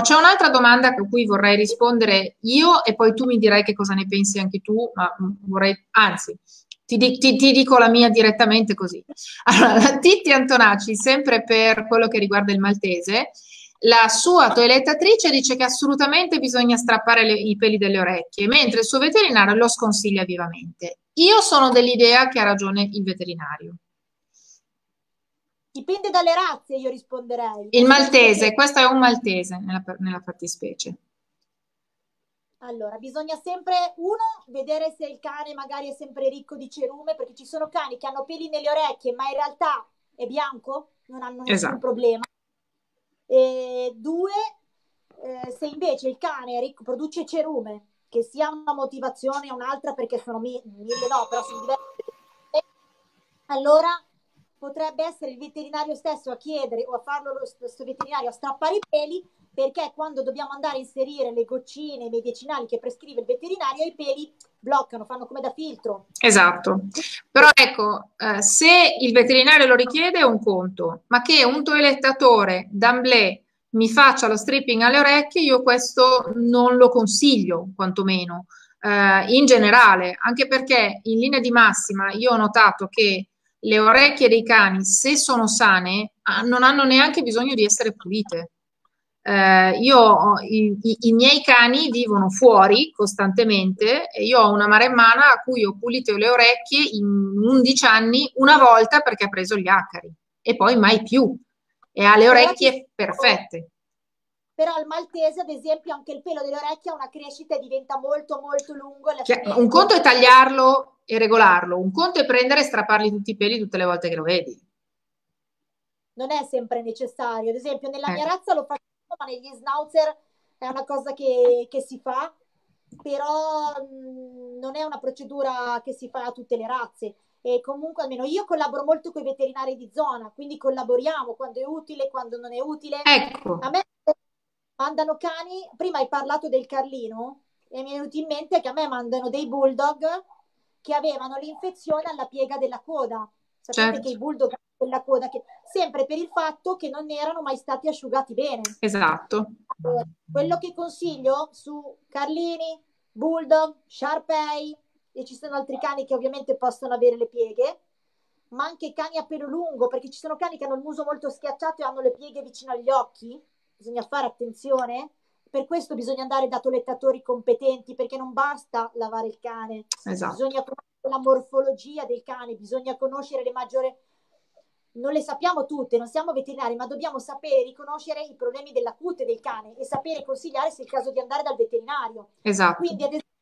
C'è un'altra domanda a cui vorrei rispondere io e poi tu mi dirai che cosa ne pensi anche tu, ma vorrei, anzi ti dico la mia direttamente così. Allora, Titti Antonacci, sempre per quello che riguarda il maltese, la sua toelettatrice dice che assolutamente bisogna strappare i peli delle orecchie, mentre il suo veterinario lo sconsiglia vivamente. Io sono dell'idea che ha ragione il veterinario. Dipende dalle razze, io risponderei. Il maltese, questo è un maltese nella fattispecie. Allora, bisogna sempre, uno, vedere se il cane magari è sempre ricco di cerume, perché ci sono cani che hanno peli nelle orecchie, ma in realtà è bianco, non hanno nessun problema. E due, se invece il cane è ricco, produce cerume, che sia una motivazione o un'altra, perché sono mille, no, però sono diverse. Allora... potrebbe essere il veterinario stesso a chiedere o a farlo lo stesso veterinario a strappare i peli, perché quando dobbiamo andare a inserire le goccine, i medicinali che prescrive il veterinario, i peli bloccano, fanno come da filtro. Esatto. Però ecco, se il veterinario lo richiede è un conto, ma che un toelettatore d'amblè mi faccia lo stripping alle orecchie, io questo non lo consiglio, quantomeno. in generale, anche perché in linea di massima io ho notato che le orecchie dei cani, se sono sane, non hanno neanche bisogno di essere pulite. I miei cani vivono fuori costantemente e io ho una maremmana a cui ho pulito le orecchie in 11 anni una volta perché ha preso gli acari e poi mai più, e ha le orecchie perfette. Però il maltese, ad esempio, anche il pelo delle orecchie ha una crescita e diventa molto molto lungo. Un conto è tagliarlo e regolarlo, un conto è prendere e strappargli tutti i peli tutte le volte che lo vedi. Non è sempre necessario. Ad esempio nella mia razza lo faccio, ma negli schnauzer è una cosa che si fa, però non è una procedura che si fa a tutte le razze. E comunque almeno io collaboro molto con i veterinari di zona, quindi collaboriamo quando è utile, quando non è utile. Ecco. A me mandano cani, prima hai parlato del Carlino e mi è venuto in mente che a me mandano dei bulldog che avevano l'infezione alla piega della coda. Sapete che i bulldog hanno quella coda che, sempre per il fatto che non erano mai stati asciugati bene. Esatto. Allora, quello che consiglio su Carlini, bulldog, Sharpei, e ci sono altri cani che ovviamente possono avere le pieghe, ma anche cani a pelo lungo, perché ci sono cani che hanno il muso molto schiacciato e hanno le pieghe vicino agli occhi. Bisogna fare attenzione, per questo bisogna andare da toelettatori competenti, perché non basta lavare il cane. Esatto. Bisogna conoscere la morfologia del cane, bisogna conoscere le maggiori... Non le sappiamo tutte, non siamo veterinari, ma dobbiamo sapere riconoscere i problemi della cute del cane e sapere consigliare se è il caso di andare dal veterinario. Esatto. Quindi, ad esempio,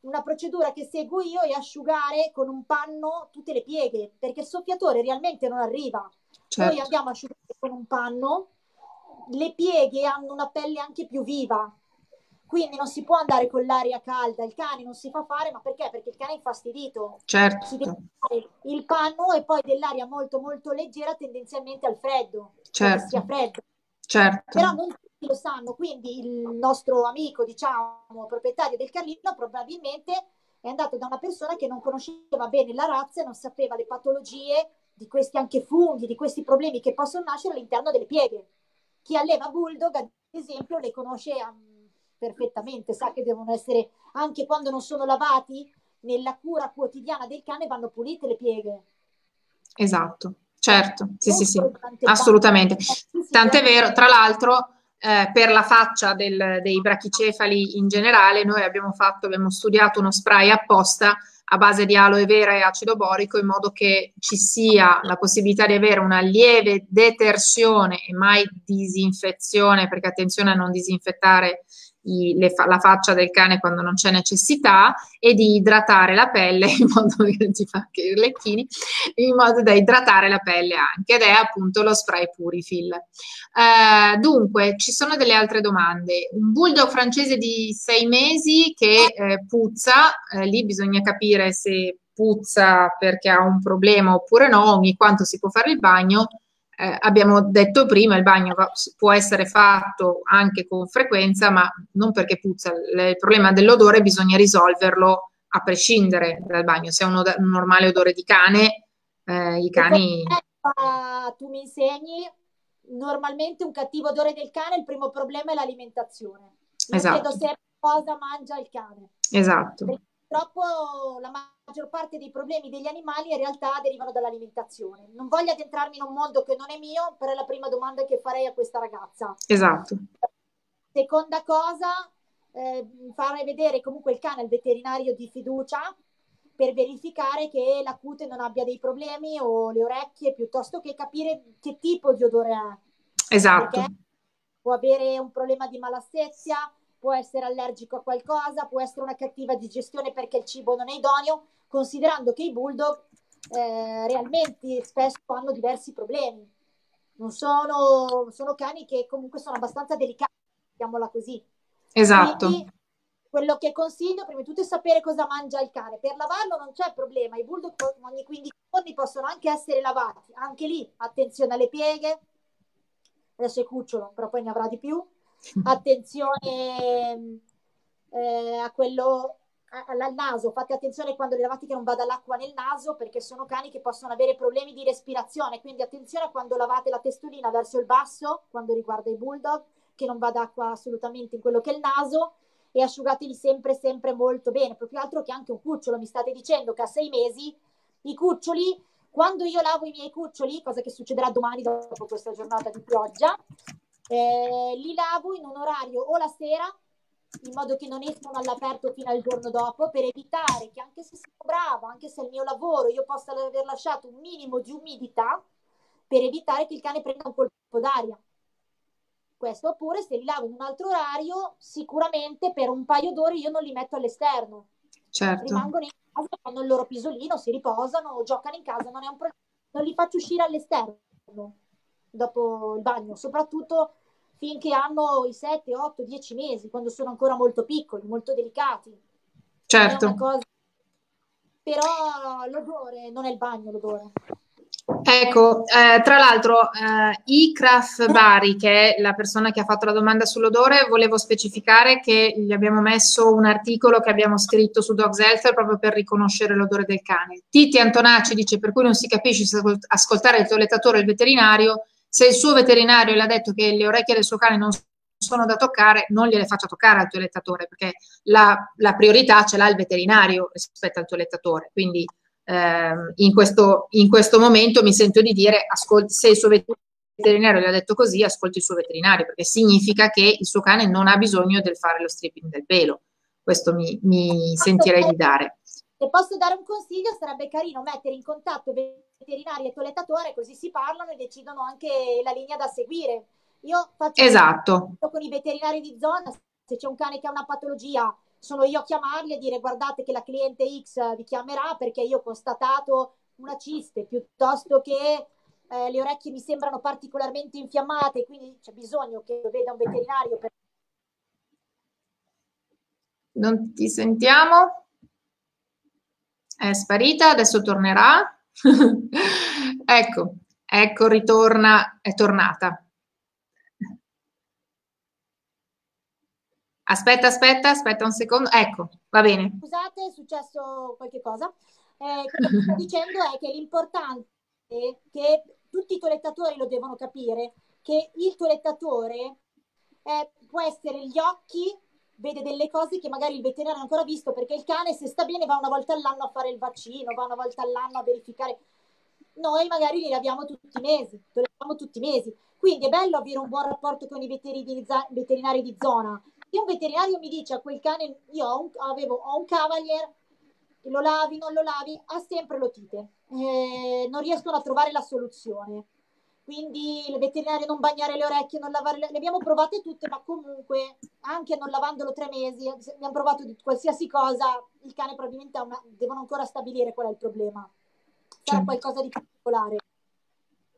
una procedura che seguo io è asciugare con un panno tutte le pieghe, perché il soffiatore realmente non arriva. Certo. Noi andiamo a asciugare con un panno, le pieghe hanno una pelle anche più viva, quindi non si può andare con l'aria calda, il cane non si fa fare, ma perché? Perché il cane è infastidito. Certo. Si deve fare il panno e poi dell'aria molto molto leggera, tendenzialmente al freddo. Certo. Che sia freddo. Certo. Però non tutti lo sanno, quindi il nostro amico, diciamo, proprietario del Carlino, probabilmente è andato da una persona che non conosceva bene la razza e non sapeva le patologie di questi anche funghi, di questi problemi che possono nascere all'interno delle pieghe. Chi alleva bulldog, ad esempio, le conosce perfettamente, sa che devono essere, anche quando non sono lavati, nella cura quotidiana del cane vanno pulite le pieghe. Esatto, certo, sì, sì, sì, assolutamente. Tant'è vero, tra l'altro, per la faccia dei brachicefali in generale, noi abbiamo studiato uno spray apposta a base di aloe vera e acido borico, in modo che ci sia la possibilità di avere una lieve detersione e mai disinfezione, perché attenzione a non disinfettare la faccia del cane quando non c'è necessità, e di idratare la pelle, in modo che ci fa anche i lecchini, in modo da idratare la pelle anche, ed è appunto lo spray Purifil. Dunque, ci sono delle altre domande. Un bulldog francese di 6 mesi che puzza, lì bisogna capire se puzza perché ha un problema oppure no, ogni quanto si può fare il bagno. Abbiamo detto prima, il bagno può essere fatto anche con frequenza, ma non perché puzza. Il problema dell'odore bisogna risolverlo a prescindere dal bagno. Se è un normale odore di cane, i cani... Tu mi insegni, normalmente un cattivo odore del cane, il primo problema è l'alimentazione. Esatto. Chiedo sempre cosa mangia il cane. Esatto. Perché purtroppo la maggior parte dei problemi degli animali in realtà derivano dall'alimentazione. Non voglio addentrarmi in un mondo che non è mio, però è la prima domanda che farei a questa ragazza. Esatto. Seconda cosa, fare vedere comunque il cane al veterinario di fiducia per verificare che la cute non abbia dei problemi o le orecchie, piuttosto che capire che tipo di odore è. Esatto. Perché può avere un problema di malassezia, può essere allergico a qualcosa, può essere una cattiva digestione perché il cibo non è idoneo, considerando che i bulldog realmente spesso hanno diversi problemi. Non sono cani che comunque sono abbastanza delicati, diciamola così. Esatto. Quindi quello che consiglio prima di tutto è sapere cosa mangia il cane. Per lavarlo non c'è problema, i bulldog ogni 15 giorni possono anche essere lavati. Anche lì, attenzione alle pieghe, adesso è cucciolo, però poi ne avrà di più. Attenzione al naso, fate attenzione quando li lavate che non vada l'acqua nel naso, perché sono cani che possono avere problemi di respirazione, quindi attenzione a quando lavate la testolina verso il basso, quando riguarda i bulldog, che non vada acqua assolutamente in quello che è il naso, e asciugateli sempre sempre molto bene, proprio altro che anche un cucciolo. Mi state dicendo che a 6 mesi i cuccioli, quando io lavo i miei cuccioli, cosa che succederà domani dopo questa giornata di pioggia, li lavo in un orario o la sera, in modo che non escono all'aperto fino al giorno dopo, per evitare che, anche se sono brava, anche se è il mio lavoro, io possa aver lasciato un minimo di umidità, per evitare che il cane prenda un colpo d'aria. Questo, oppure se li lavo in un altro orario, sicuramente per un paio d'ore io non li metto all'esterno. Certo. Rimangono in casa, fanno il loro pisolino, si riposano, giocano in casa, non è un problema. Non li faccio uscire all'esterno dopo il bagno, soprattutto finché hanno i 7, 8, 10 mesi, quando sono ancora molto piccoli, molto delicati. Certo. È una cosa... Però l'odore, non è il bagno l'odore. Ecco, tra l'altro Icraf Bari, che è la persona che ha fatto la domanda sull'odore, volevo specificare che gli abbiamo messo un articolo che abbiamo scritto su Dog Elf proprio per riconoscere l'odore del cane. Titi Antonacci dice: per cui non si capisce se ascoltare il toelettatore o il veterinario. Se il suo veterinario le ha detto che le orecchie del suo cane non sono da toccare, non gliele faccia toccare al toelettatore, perché la priorità ce l'ha il veterinario rispetto al toelettatore. Quindi in questo momento mi sento di dire: ascolti, se il suo veterinario le ha detto così, ascolti il suo veterinario, perché significa che il suo cane non ha bisogno del fare lo stripping del pelo. Questo mi sentirei di dare. Se posso dare un consiglio, sarebbe carino mettere in contatto veterinario e toelettatore, così si parlano e decidono anche la linea da seguire. Io faccio con i veterinari di zona, se c'è un cane che ha una patologia, sono io a chiamarli e dire: guardate che la cliente X vi chiamerà perché io ho constatato una ciste, piuttosto che le orecchie mi sembrano particolarmente infiammate, quindi c'è bisogno che lo veda un veterinario. Non ti sentiamo? È sparita, adesso tornerà. ecco, ritorna, è tornata. Aspetta un secondo, ecco, va bene. Scusate, è successo qualche cosa. Quello che sto dicendo è che l'importante è che tutti i toelettatori lo devono capire, che il toelettatore può essere gli occhi, vede delle cose che magari il veterinario non ha ancora visto, perché il cane, se sta bene, va una volta all'anno a fare il vaccino, va una volta all'anno a verificare. Noi magari li laviamo tutti i mesi, quindi è bello avere un buon rapporto con i veterinari di zona. Se un veterinario mi dice a quel cane: io ho un cavalier, lo lavi, non lo lavi, ha sempre lotite, non riescono a trovare la soluzione. Quindi il veterinario: non bagnare le orecchie, non lavare le abbiamo provate tutte, ma comunque anche non lavandolo 3 mesi, abbiamo provato qualsiasi cosa, il cane probabilmente devono ancora stabilire qual è il problema. Sarà qualcosa di particolare.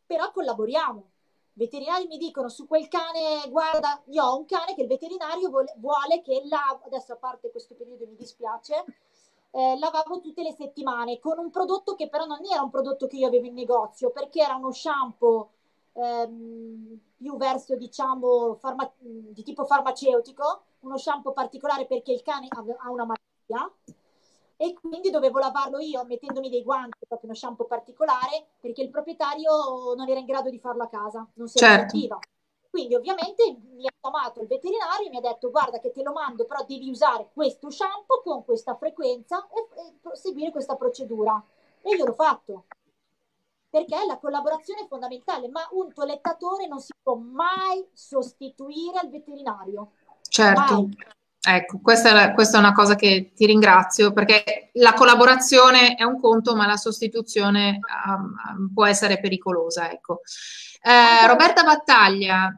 Però collaboriamo. I veterinari mi dicono su quel cane: guarda, io ho un cane che il veterinario vuole che lavo, adesso a parte questo periodo mi dispiace, lavavo tutte le settimane con un prodotto che però non era un prodotto che io avevo in negozio, perché era uno shampoo più verso, diciamo, di tipo farmaceutico, uno shampoo particolare perché il cane ha una malattia e quindi dovevo lavarlo io mettendomi dei guanti, proprio uno shampoo particolare, perché il proprietario non era in grado di farlo a casa, non si sentiva. Quindi ovviamente mi ha chiamato il veterinario e mi ha detto: guarda che te lo mando, però devi usare questo shampoo con questa frequenza e seguire questa procedura. E io l'ho fatto, perché la collaborazione è fondamentale, ma un toelettatore non si può mai sostituire al veterinario. Certo, mai. Ecco, questa è una cosa che ti ringrazio, perché la collaborazione è un conto, ma la sostituzione può essere pericolosa, ecco. Roberta Battaglia,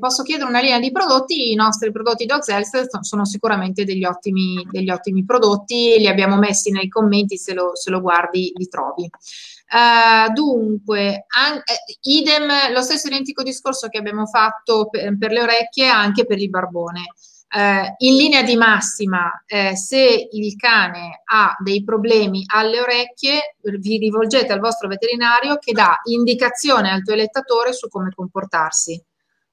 posso chiedere una linea di prodotti? I nostri prodotti Dog Elf sono sicuramente degli ottimi prodotti, li abbiamo messi nei commenti, se lo guardi li trovi. Dunque, idem, lo stesso identico discorso che abbiamo fatto per le orecchie anche per il barbone. In linea di massima, se il cane ha dei problemi alle orecchie, vi rivolgete al vostro veterinario che dà indicazione al toelettatore su come comportarsi.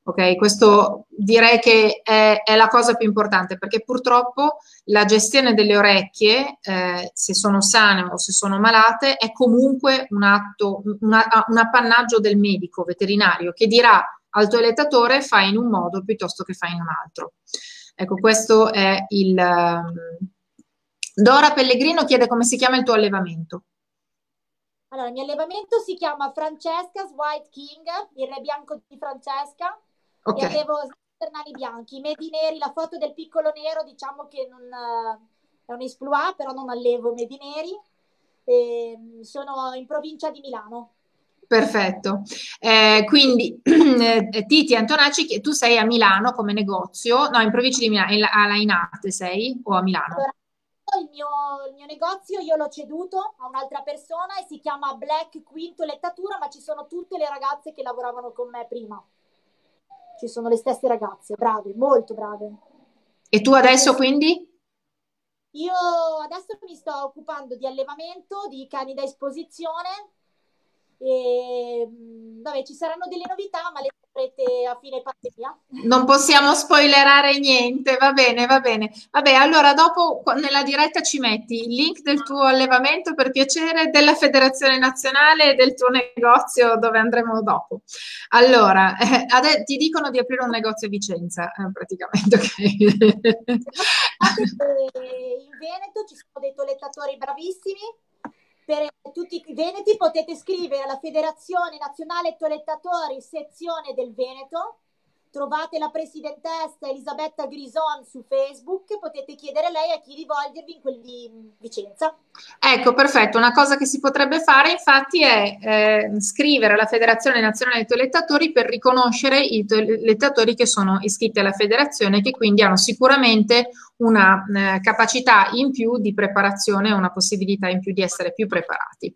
Ok, questo direi che è la cosa più importante, perché purtroppo la gestione delle orecchie, se sono sane o se sono malate, è comunque un appannaggio del medico veterinario, che dirà al toelettatore: fai in un modo piuttosto che fai in un altro. Ecco, questo è il... Dora Pellegrino chiede come si chiama il tuo allevamento. Allora, il mio allevamento si chiama Francesca's White King, il re bianco di Francesca, okay. E avevo sternali bianchi, i medi neri, la foto del piccolo nero, diciamo che non è un esploit, però non allevo medi neri, sono in provincia di Milano. Perfetto, quindi Titi Antonacci, tu sei a Milano come negozio, no, in provincia di Milano, alla Inate sei o a Milano? Allora, il mio negozio io l'ho ceduto a un'altra persona e si chiama Black Quinto Lettatura, ma ci sono tutte le ragazze che lavoravano con me prima, ci sono le stesse ragazze, brave, molto brave. E tu adesso quindi? Io adesso mi sto occupando di allevamento, di cani da esposizione, e vabbè, ci saranno delle novità, ma le saprete a fine pandemia. Non possiamo spoilerare niente, va bene, va bene. Vabbè, allora dopo nella diretta ci metti il link del tuo allevamento, per piacere, della Federazione Nazionale e del tuo negozio dove andremo dopo. Allora, adesso ti dicono di aprire un negozio a Vicenza, praticamente, ok? In Veneto ci sono dei toelettatori bravissimi. Per tutti i veneti potete scrivere alla Federazione Nazionale Toelettatori sezione del Veneto, trovate la presidentessa Elisabetta Grison su Facebook, potete chiedere a lei a chi rivolgervi in quel di Vicenza. Ecco, perfetto, una cosa che si potrebbe fare infatti è scrivere alla Federazione Nazionale Toelettatori per riconoscere i toelettatori che sono iscritti alla federazione, che quindi hanno sicuramente una capacità in più di preparazione, una possibilità in più di essere più preparati.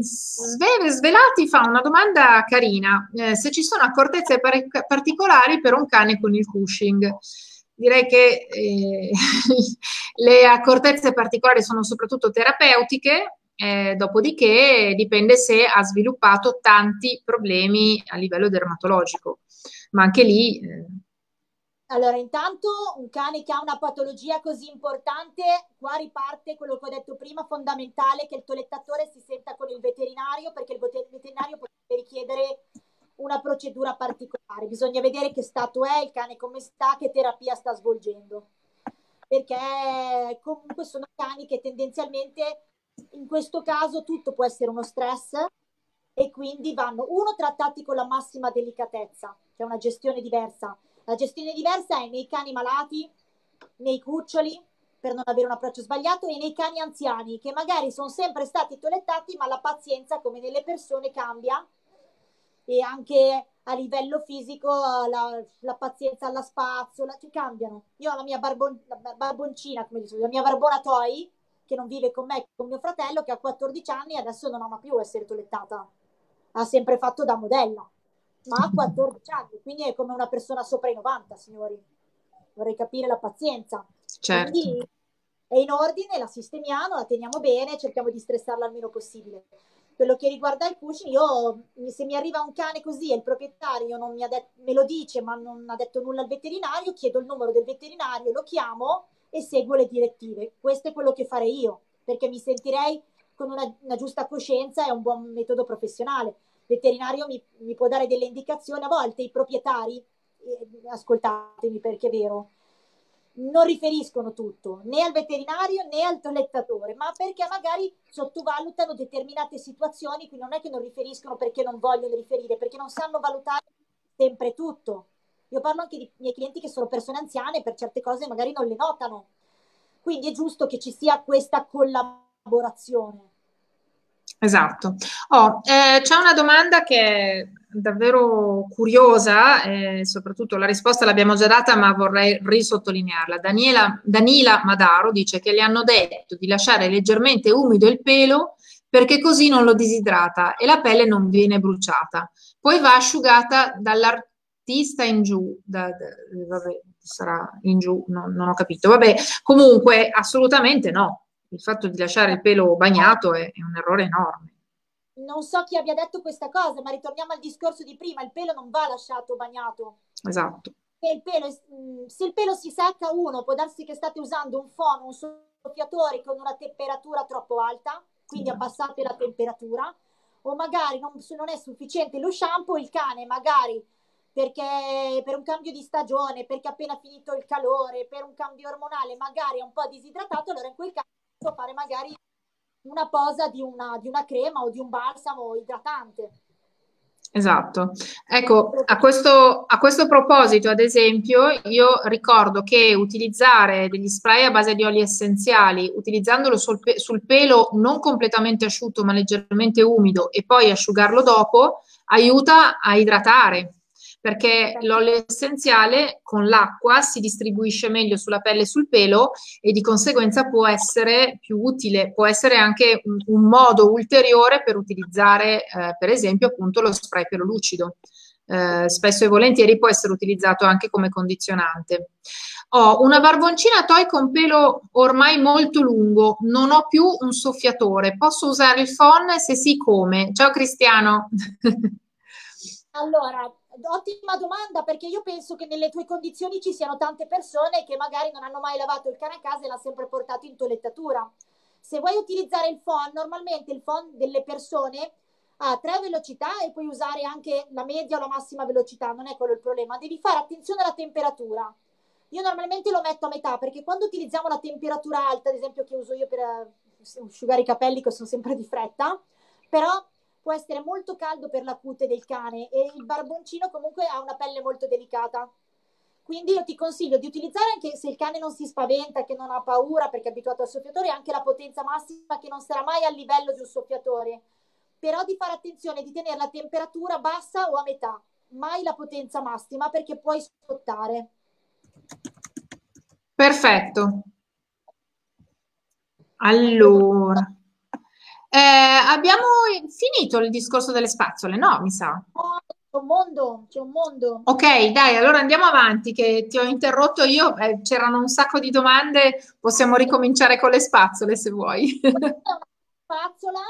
Svelati fa una domanda carina, se ci sono accortezze particolari per un cane con il Cushing. Direi che le accortezze particolari sono soprattutto terapeutiche, dopodiché dipende se ha sviluppato tanti problemi a livello dermatologico, ma anche lì... Allora, intanto un cane che ha una patologia così importante, qua riparte quello che ho detto prima, fondamentale che il toelettatore si senta con il veterinario, perché il veterinario può richiedere una procedura particolare. Bisogna vedere che stato è, il cane come sta, che terapia sta svolgendo. Perché comunque sono cani che tendenzialmente, in questo caso, tutto può essere uno stress e quindi vanno, uno, trattati con la massima delicatezza, cioè una gestione diversa. La gestione diversa è nei cani malati, nei cuccioli, per non avere un approccio sbagliato, e nei cani anziani, che magari sono sempre stati toelettati, ma la pazienza, come nelle persone, cambia. E anche a livello fisico la pazienza alla spazzola, cioè cambiano. Io ho la mia barboncina, come dicevo, la mia barbona Toy, che non vive con me, con mio fratello, che ha 14 anni e adesso non ama più essere toelettata. Ha sempre fatto da modella. Ma ha 14 anni, quindi è come una persona sopra i 90, signori. Vorrei capire la pazienza. Certo. Quindi è in ordine, la sistemiamo, la teniamo bene, cerchiamo di stressarla il meno possibile. Quello che riguarda il Cushing, io, se mi arriva un cane così e il proprietario non mi ha me lo dice, ma non ha detto nulla al veterinario, chiedo il numero del veterinario, lo chiamo e seguo le direttive. Questo è quello che farei io, perché mi sentirei con una giusta coscienza e un buon metodo professionale. Il veterinario mi può dare delle indicazioni, a volte i proprietari, ascoltatemi perché è vero, non riferiscono tutto, né al veterinario né al toelettatore, ma perché magari sottovalutano determinate situazioni, quindi non è che non riferiscono perché non vogliono riferire, perché non sanno valutare sempre tutto. Io parlo anche di miei clienti che sono persone anziane, per certe cose magari non le notano, quindi è giusto che ci sia questa collaborazione. Esatto. C'è una domanda che è davvero curiosa, soprattutto la risposta l'abbiamo già data, ma vorrei risottolinearla. Danila Madaro dice che le hanno detto di lasciare leggermente umido il pelo perché così non lo disidrata e la pelle non viene bruciata. Poi va asciugata dall'artista in giù, vabbè, sarà in giù, non ho capito. Vabbè, comunque assolutamente no. Il fatto di lasciare il pelo bagnato è un errore enorme. Non so chi abbia detto questa cosa, ma ritorniamo al discorso di prima, il pelo non va lasciato bagnato. Esatto. Se il pelo si secca, uno, può darsi che state usando un fono, un soffiatore con una temperatura troppo alta, quindi abbassate la temperatura, o magari non è sufficiente lo shampoo, il cane magari perché per un cambio di stagione, perché appena finito il calore, per un cambio ormonale magari è un po' disidratato, allora in quel caso posso fare magari una posa di una crema o di un balsamo idratante. Esatto. Ecco, a questo proposito, ad esempio, io ricordo che utilizzare degli spray a base di oli essenziali, utilizzandolo sul pelo non completamente asciutto ma leggermente umido e poi asciugarlo dopo, aiuta a idratare, perché l'olio essenziale con l'acqua si distribuisce meglio sulla pelle e sul pelo e di conseguenza può essere più utile, può essere anche un modo ulteriore per utilizzare per esempio appunto lo spray pelo lucido. Spesso e volentieri può essere utilizzato anche come condizionante. Ho una barboncina toy con pelo ormai molto lungo, non ho più un soffiatore, posso usare il phon? Se sì, come? Ciao Cristiano. Allora, ottima domanda, perché io penso che nelle tue condizioni ci siano tante persone che magari non hanno mai lavato il cane a casa e l'ha sempre portato in toelettatura. Se vuoi utilizzare il phon, normalmente il phon delle persone ha 3 velocità e puoi usare anche la media o la massima velocità, non è quello il problema. Devi fare attenzione alla temperatura. Io normalmente lo metto a metà, perché quando utilizziamo la temperatura alta, ad esempio che uso io per asciugare i capelli, che sono sempre di fretta, però può essere molto caldo per la cute del cane e il barboncino comunque ha una pelle molto delicata. Quindi io ti consiglio di utilizzare, anche se il cane non si spaventa, che non ha paura perché è abituato al soffiatore, anche la potenza massima che non sarà mai al livello di un soffiatore, però di fare attenzione di tenere la temperatura bassa o a metà, mai la potenza massima perché puoi scottare. Perfetto. Allora, abbiamo finito il discorso delle spazzole, no? Mi sa. Oh, c'è un mondo, c'è un mondo. Ok, dai, allora andiamo avanti, che ti ho interrotto io, c'erano un sacco di domande, possiamo ricominciare con le spazzole se vuoi. Questa è una spazzola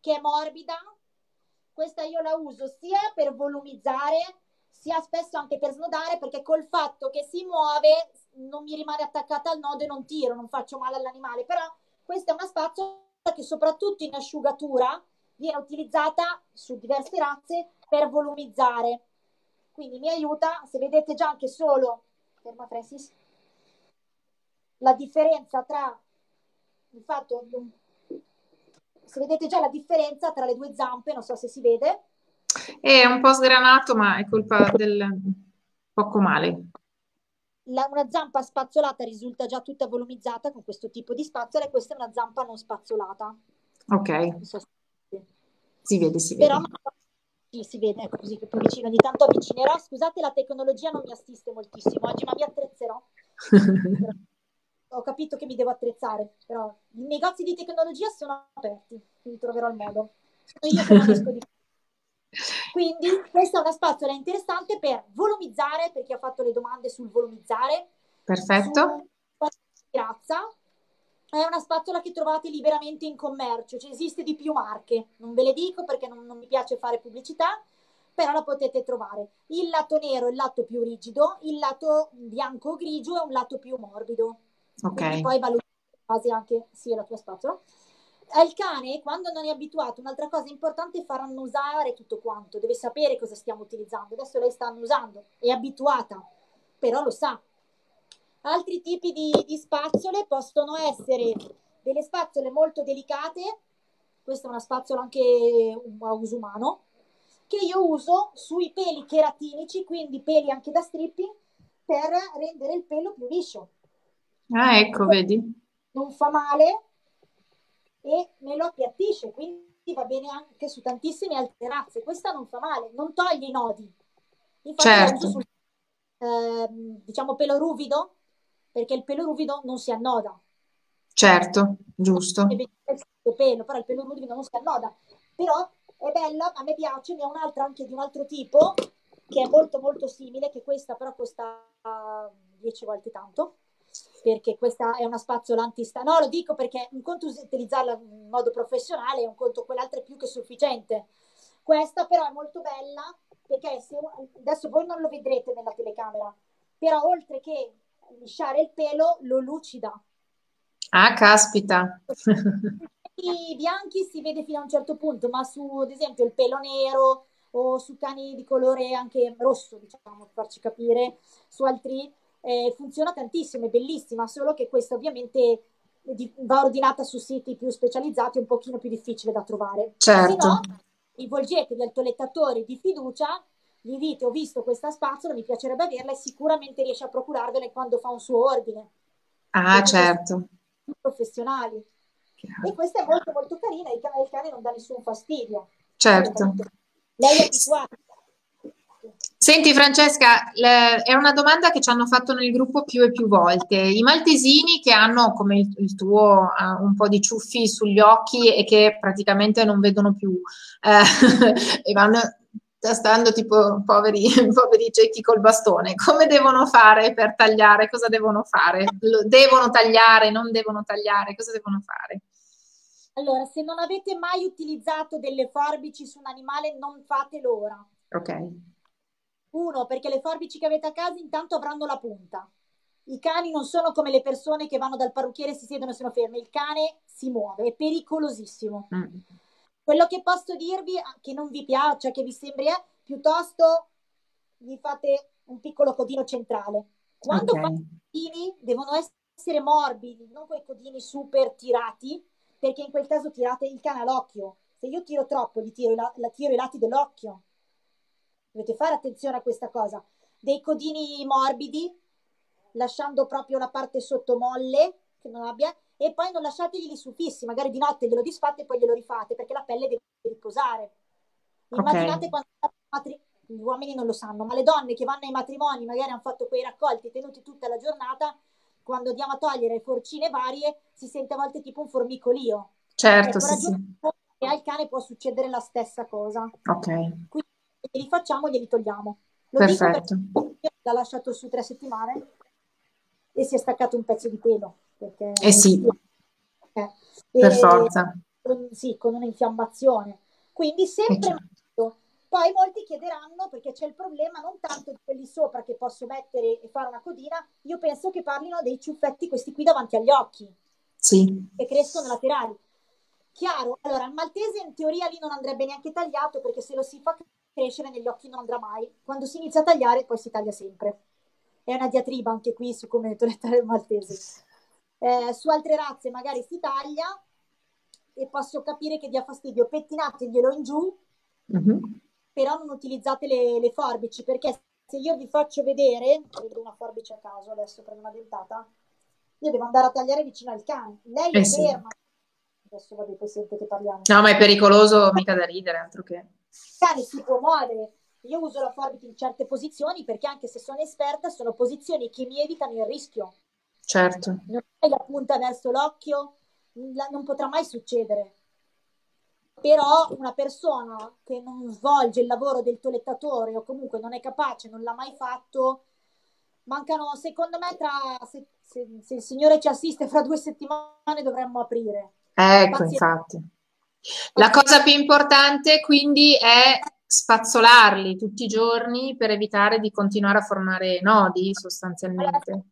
che è morbida, questa io la uso sia per volumizzare, sia spesso anche per snodare, perché col fatto che si muove non mi rimane attaccata al nodo e non tiro, non faccio male all'animale, però questa è una spazzola che soprattutto in asciugatura viene utilizzata su diverse razze per volumizzare, quindi mi aiuta, se vedete già anche solo la differenza tra le due zampe, non so se si vede, è un po' sgranato ma è colpa del poco male. Una zampa spazzolata risulta già tutta volumizzata con questo tipo di spazzola e questa è una zampa non spazzolata. Ok. Non so se si vede. Però sì, si vede, ecco, così che più vicino. Ogni tanto avvicinerò. Scusate, la tecnologia non mi assiste moltissimo oggi, ma mi attrezzerò. Ho capito che mi devo attrezzare, però i negozi di tecnologia sono aperti, quindi troverò il modo. E io conosco di più. Quindi questa è una spazzola interessante per volumizzare, perché ho fatto le domande sul volumizzare. Perfetto. È una spazzola che trovate liberamente in commercio, cioè esiste di più marche, non ve le dico perché non mi piace fare pubblicità, però la potete trovare. Il lato nero è il lato più rigido, il lato bianco o grigio è un lato più morbido. Ok. Quindi poi valutate in base anche la tua spazzola. Al cane, quando non è abituato, un'altra cosa importante è far annusare tutto quanto, deve sapere cosa stiamo utilizzando. Adesso lei sta annusando, è abituata, però lo sa. Altri tipi di spazzole possono essere delle spazzole molto delicate, questa è una spazzola anche a uso umano, che io uso sui peli cheratinici, quindi peli anche da stripping, per rendere il pelo più liscio. Ah, ecco, vedi. Non fa male e me lo appiattisce, quindi va bene anche su tantissime altre razze. Questa non fa male, non toglie i nodi. Infatti certo. Sul, diciamo pelo ruvido, perché il pelo ruvido non si annoda. Certo, giusto. Però il pelo ruvido non si annoda. Però è bella, a me piace, ne ho un'altra anche di un altro tipo, che è molto molto simile, che questa però costa 10 volte tanto. Perché questa è una spazzola antistancante. No, lo dico perché un conto utilizzarla in modo professionale e un conto quell'altra è più che sufficiente. Questa però è molto bella perché adesso voi non lo vedrete nella telecamera, però oltre che lisciare il pelo lo lucida. Ah, caspita! I bianchi si vede fino a un certo punto, ma su ad esempio il pelo nero, o su cani di colore anche rosso, diciamo, per farci capire, su altri, funziona tantissimo, è bellissima, solo che questa ovviamente va ordinata su siti più specializzati, un pochino più difficile da trovare. Certo. Se no, rivolgetevi al toelettatori di fiducia, gli dite: ho visto questa spazzola, mi piacerebbe averla, e sicuramente riesce a procurarvela quando fa un suo ordine. Ah, certo. Professionali. Chiaro. E questa è molto molto carina, il cane non dà nessun fastidio. Certo. Lei è abituata. Senti Francesca, è una domanda che ci hanno fatto nel gruppo più e più volte. I maltesini che hanno, come il tuo, un po' di ciuffi sugli occhi e che praticamente non vedono più, e vanno tastando tipo poveri ciechi col bastone, come devono fare per tagliare? Cosa devono fare? Devono tagliare, non devono tagliare? Cosa devono fare? Allora, se non avete mai utilizzato delle forbici su un animale, non fatelo ora. Ok. Uno, perché le forbici che avete a casa intanto avranno la punta. I cani non sono come le persone che vanno dal parrucchiere e si siedono e sono ferme. Il cane si muove, è pericolosissimo. Mm. Quello che posso dirvi, che non vi piaccia, che vi sembri, è piuttosto vi fate un piccolo codino centrale. Quando fanno i codini devono essere morbidi, non quei codini super tirati, perché in quel caso tirate il cane all'occhio. Se io tiro troppo, gli tiro, tiro i lati dell'occhio. Dovete fare attenzione a questa cosa. Dei codini morbidi, lasciando proprio la parte sotto molle, che non abbia, e poi non lasciategli su fissi, magari di notte glielo disfate e poi glielo rifate, perché la pelle deve riposare. Immaginate quando gli uomini non lo sanno, ma le donne che vanno ai matrimoni magari hanno fatto quei raccolti tenuti tutta la giornata, quando andiamo a togliere forcine varie si sente a volte tipo un formicolio. Certo, sì, sì. E al cane può succedere la stessa cosa. Ok. Quindi li facciamo e glieli togliamo. Lo perfetto. L'ha lasciato su 3 settimane e si è staccato un pezzo di pelo. Perché sì, per forza. Sì, con un'infiammazione. Quindi sempre molto. Poi molti chiederanno, perché c'è il problema non tanto di quelli sopra che posso mettere e fare una codina, io penso che parlino dei ciuffetti, questi qui davanti agli occhi. Sì. Che crescono laterali. Chiaro, allora il maltese in teoria lì non andrebbe neanche tagliato, perché se lo si fa crescere negli occhi non andrà mai. Quando si inizia a tagliare poi si taglia sempre. È una diatriba anche qui su come toelettare il maltese. Su altre razze magari si taglia e posso capire che dia fastidio, pettinateglielo in giù, però non utilizzate le forbici, perché se io vi faccio vedere, vedo una forbice a caso adesso, prendo una dentata, io devo andare a tagliare vicino al cane, lei è ferma, adesso vabbè, poi sente che parliamo. No, ma è pericoloso, mica da ridere, altro che. Il cane si può muovere, io uso la forbice in certe posizioni, perché anche se sono esperta sono posizioni che mi evitano il rischio. Certo. Non hai la punta verso l'occhio, non potrà mai succedere. Però una persona che non svolge il lavoro del toelettatore o comunque non è capace, non l'ha mai fatto, mancano, secondo me, se il Signore ci assiste, fra 2 settimane dovremmo aprire. Ecco, infatti. La cosa più importante quindi è spazzolarli tutti i giorni per evitare di continuare a formare nodi, sostanzialmente. Allora,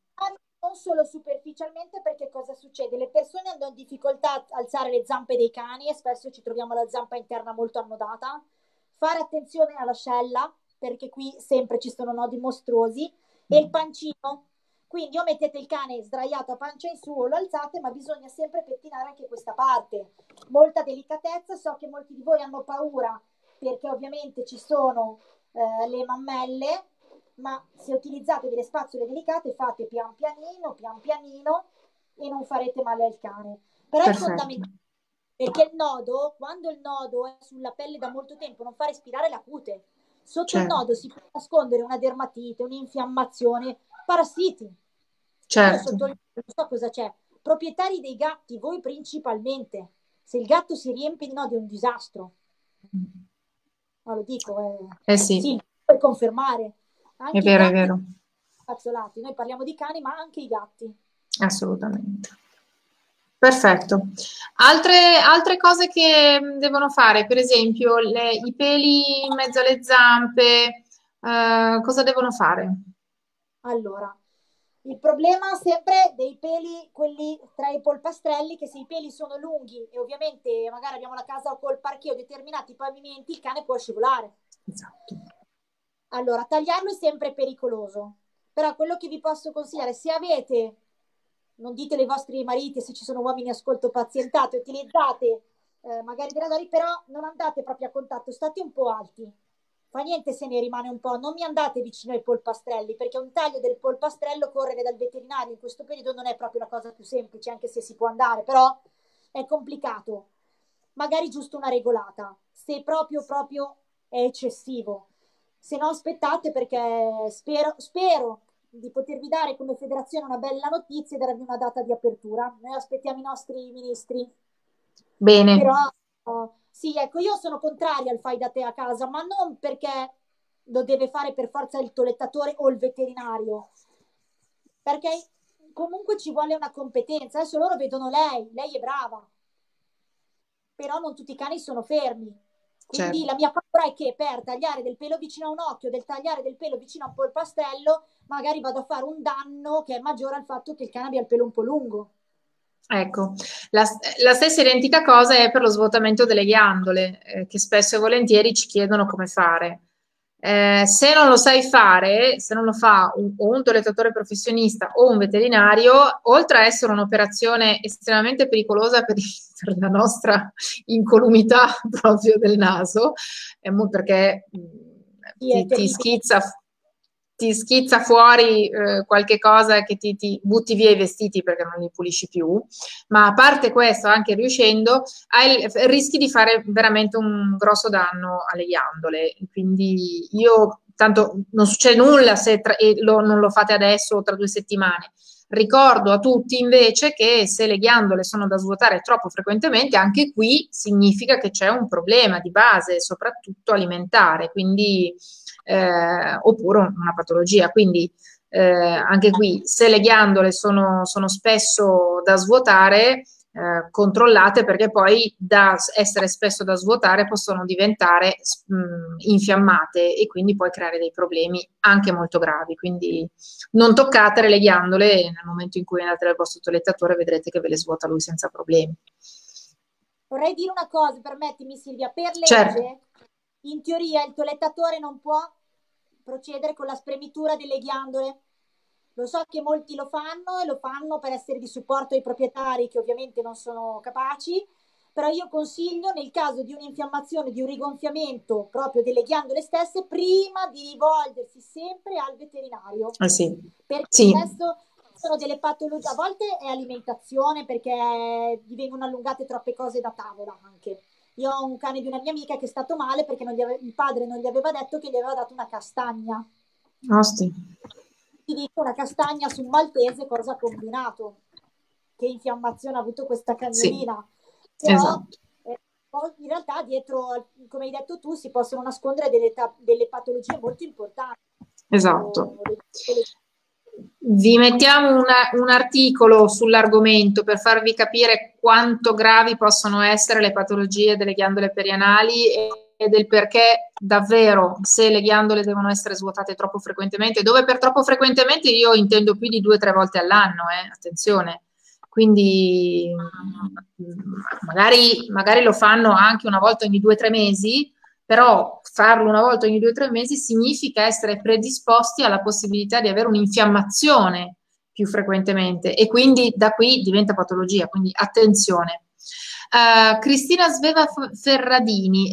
non solo superficialmente, perché cosa succede? Le persone hanno difficoltà ad alzare le zampe dei cani e spesso ci troviamo la zampa interna molto annodata. Fare attenzione all'ascella, perché qui sempre ci sono nodi mostruosi, e il pancino. Quindi o mettete il cane sdraiato a pancia in su o lo alzate, ma bisogna sempre pettinare anche questa parte. Molta delicatezza, so che molti di voi hanno paura, perché ovviamente ci sono le mammelle, ma se utilizzate delle spazzole delicate fate pian pianino e non farete male al cane. Però è fondamentale, perché il nodo, quando il nodo è sulla pelle da molto tempo, non fa respirare la cute. Sotto il nodo si può nascondere una dermatite, un'infiammazione, parassiti. Certo. Non so cosa c'è. Proprietari dei gatti, voi principalmente, se il gatto si riempie di nodi è un disastro. Ma lo dico, sì, puoi confermare. Anche è vero, è vero. Spazzolati. Noi parliamo di cani, ma anche i gatti. Assolutamente. Perfetto. Altre cose che devono fare, per esempio, i peli in mezzo alle zampe, cosa devono fare? Allora, Il problema sempre dei peli, quelli tra i polpastrelli, che se i peli sono lunghi e ovviamente magari abbiamo la casa col parquet o determinati pavimenti, il cane può scivolare. Esatto. Allora, tagliarlo è sempre pericoloso, però quello che vi posso consigliare, se avete, non ditelo ai vostri mariti, se ci sono uomini ascolto, pazientate, utilizzate magari dei radari, però non andate proprio a contatto, state un po' alti. Fa niente se ne rimane un po', non mi andate vicino ai polpastrelli, perché un taglio del polpastrello, correre dal veterinario in questo periodo non è proprio la cosa più semplice, anche se si può andare, però è complicato. Magari giusto una regolata, se proprio è eccessivo. Se no aspettate, perché spero di potervi dare come federazione una bella notizia e darvi una data di apertura. Noi aspettiamo i nostri ministri. Bene. Però... sì, ecco, io sono contraria al fai da te a casa, ma non perché lo deve fare per forza il toelettatore o il veterinario, perché comunque ci vuole una competenza. Adesso loro vedono lei è brava, però non tutti i cani sono fermi, quindi certo. La mia paura è che per tagliare del pelo vicino a un occhio, del tagliare del pelo vicino a un polpastrello, magari vado a fare un danno che è maggiore al fatto che il cane abbia il pelo un po' lungo. Ecco, la stessa identica cosa è per lo svuotamento delle ghiandole, che spesso e volentieri ci chiedono come fare. Se non lo sai fare, se non lo fa un toelettatore professionista o un veterinario, oltre a essere un'operazione estremamente pericolosa per la nostra incolumità proprio del naso, perché ti schizza fuori qualche cosa che ti butti via i vestiti perché non li pulisci più, ma a parte questo, anche riuscendo, rischi di fare veramente un grosso danno alle ghiandole. Quindi tanto non succede nulla se non lo fate adesso o tra 2 settimane. Ricordo a tutti invece che se le ghiandole sono da svuotare troppo frequentemente, anche qui significa che c'è un problema di base, soprattutto alimentare, quindi... oppure una patologia, quindi anche qui se le ghiandole sono spesso da svuotare, controllate, perché poi da essere spesso da svuotare possono diventare infiammate e quindi poi creare dei problemi anche molto gravi. Quindi non toccate le ghiandole, e nel momento in cui andate dal vostro toelettatore vedrete che ve le svuota lui senza problemi. Vorrei dire una cosa, permettimi Silvia, per legge, certo. In teoria il toelettatore non può procedere con la spremitura delle ghiandole. Lo so che molti lo fanno e lo fanno per essere di supporto ai proprietari che ovviamente non sono capaci, però io consiglio, nel caso di un'infiammazione, di un rigonfiamento proprio delle ghiandole stesse, prima di rivolgersi sempre al veterinario. Ah, sì. Perché sì. Adesso sono delle patologie, a volte è alimentazione perché gli vengono allungate troppe cose da tavola anche. Io ho un cane di una mia amica che è stato male perché il padre non gli aveva detto che gli aveva dato una castagna. Osti. Ti dico, una castagna su un maltese cosa ha combinato? Che infiammazione ha avuto questa cagnolina. Sì. Però, esatto. In realtà dietro, come hai detto tu, si possono nascondere delle patologie molto importanti. Esatto. Vi mettiamo un articolo sull'argomento per farvi capire quanto gravi possono essere le patologie delle ghiandole perianali e del perché davvero se le ghiandole devono essere svuotate troppo frequentemente, dove per troppo frequentemente io intendo più di 2 o 3 volte all'anno, attenzione. Quindi magari lo fanno anche una volta ogni 2 o 3 mesi, però farlo una volta ogni 2 o 3 mesi significa essere predisposti alla possibilità di avere un'infiammazione più frequentemente e quindi da qui diventa patologia, quindi attenzione. Cristina Sveva Ferradini,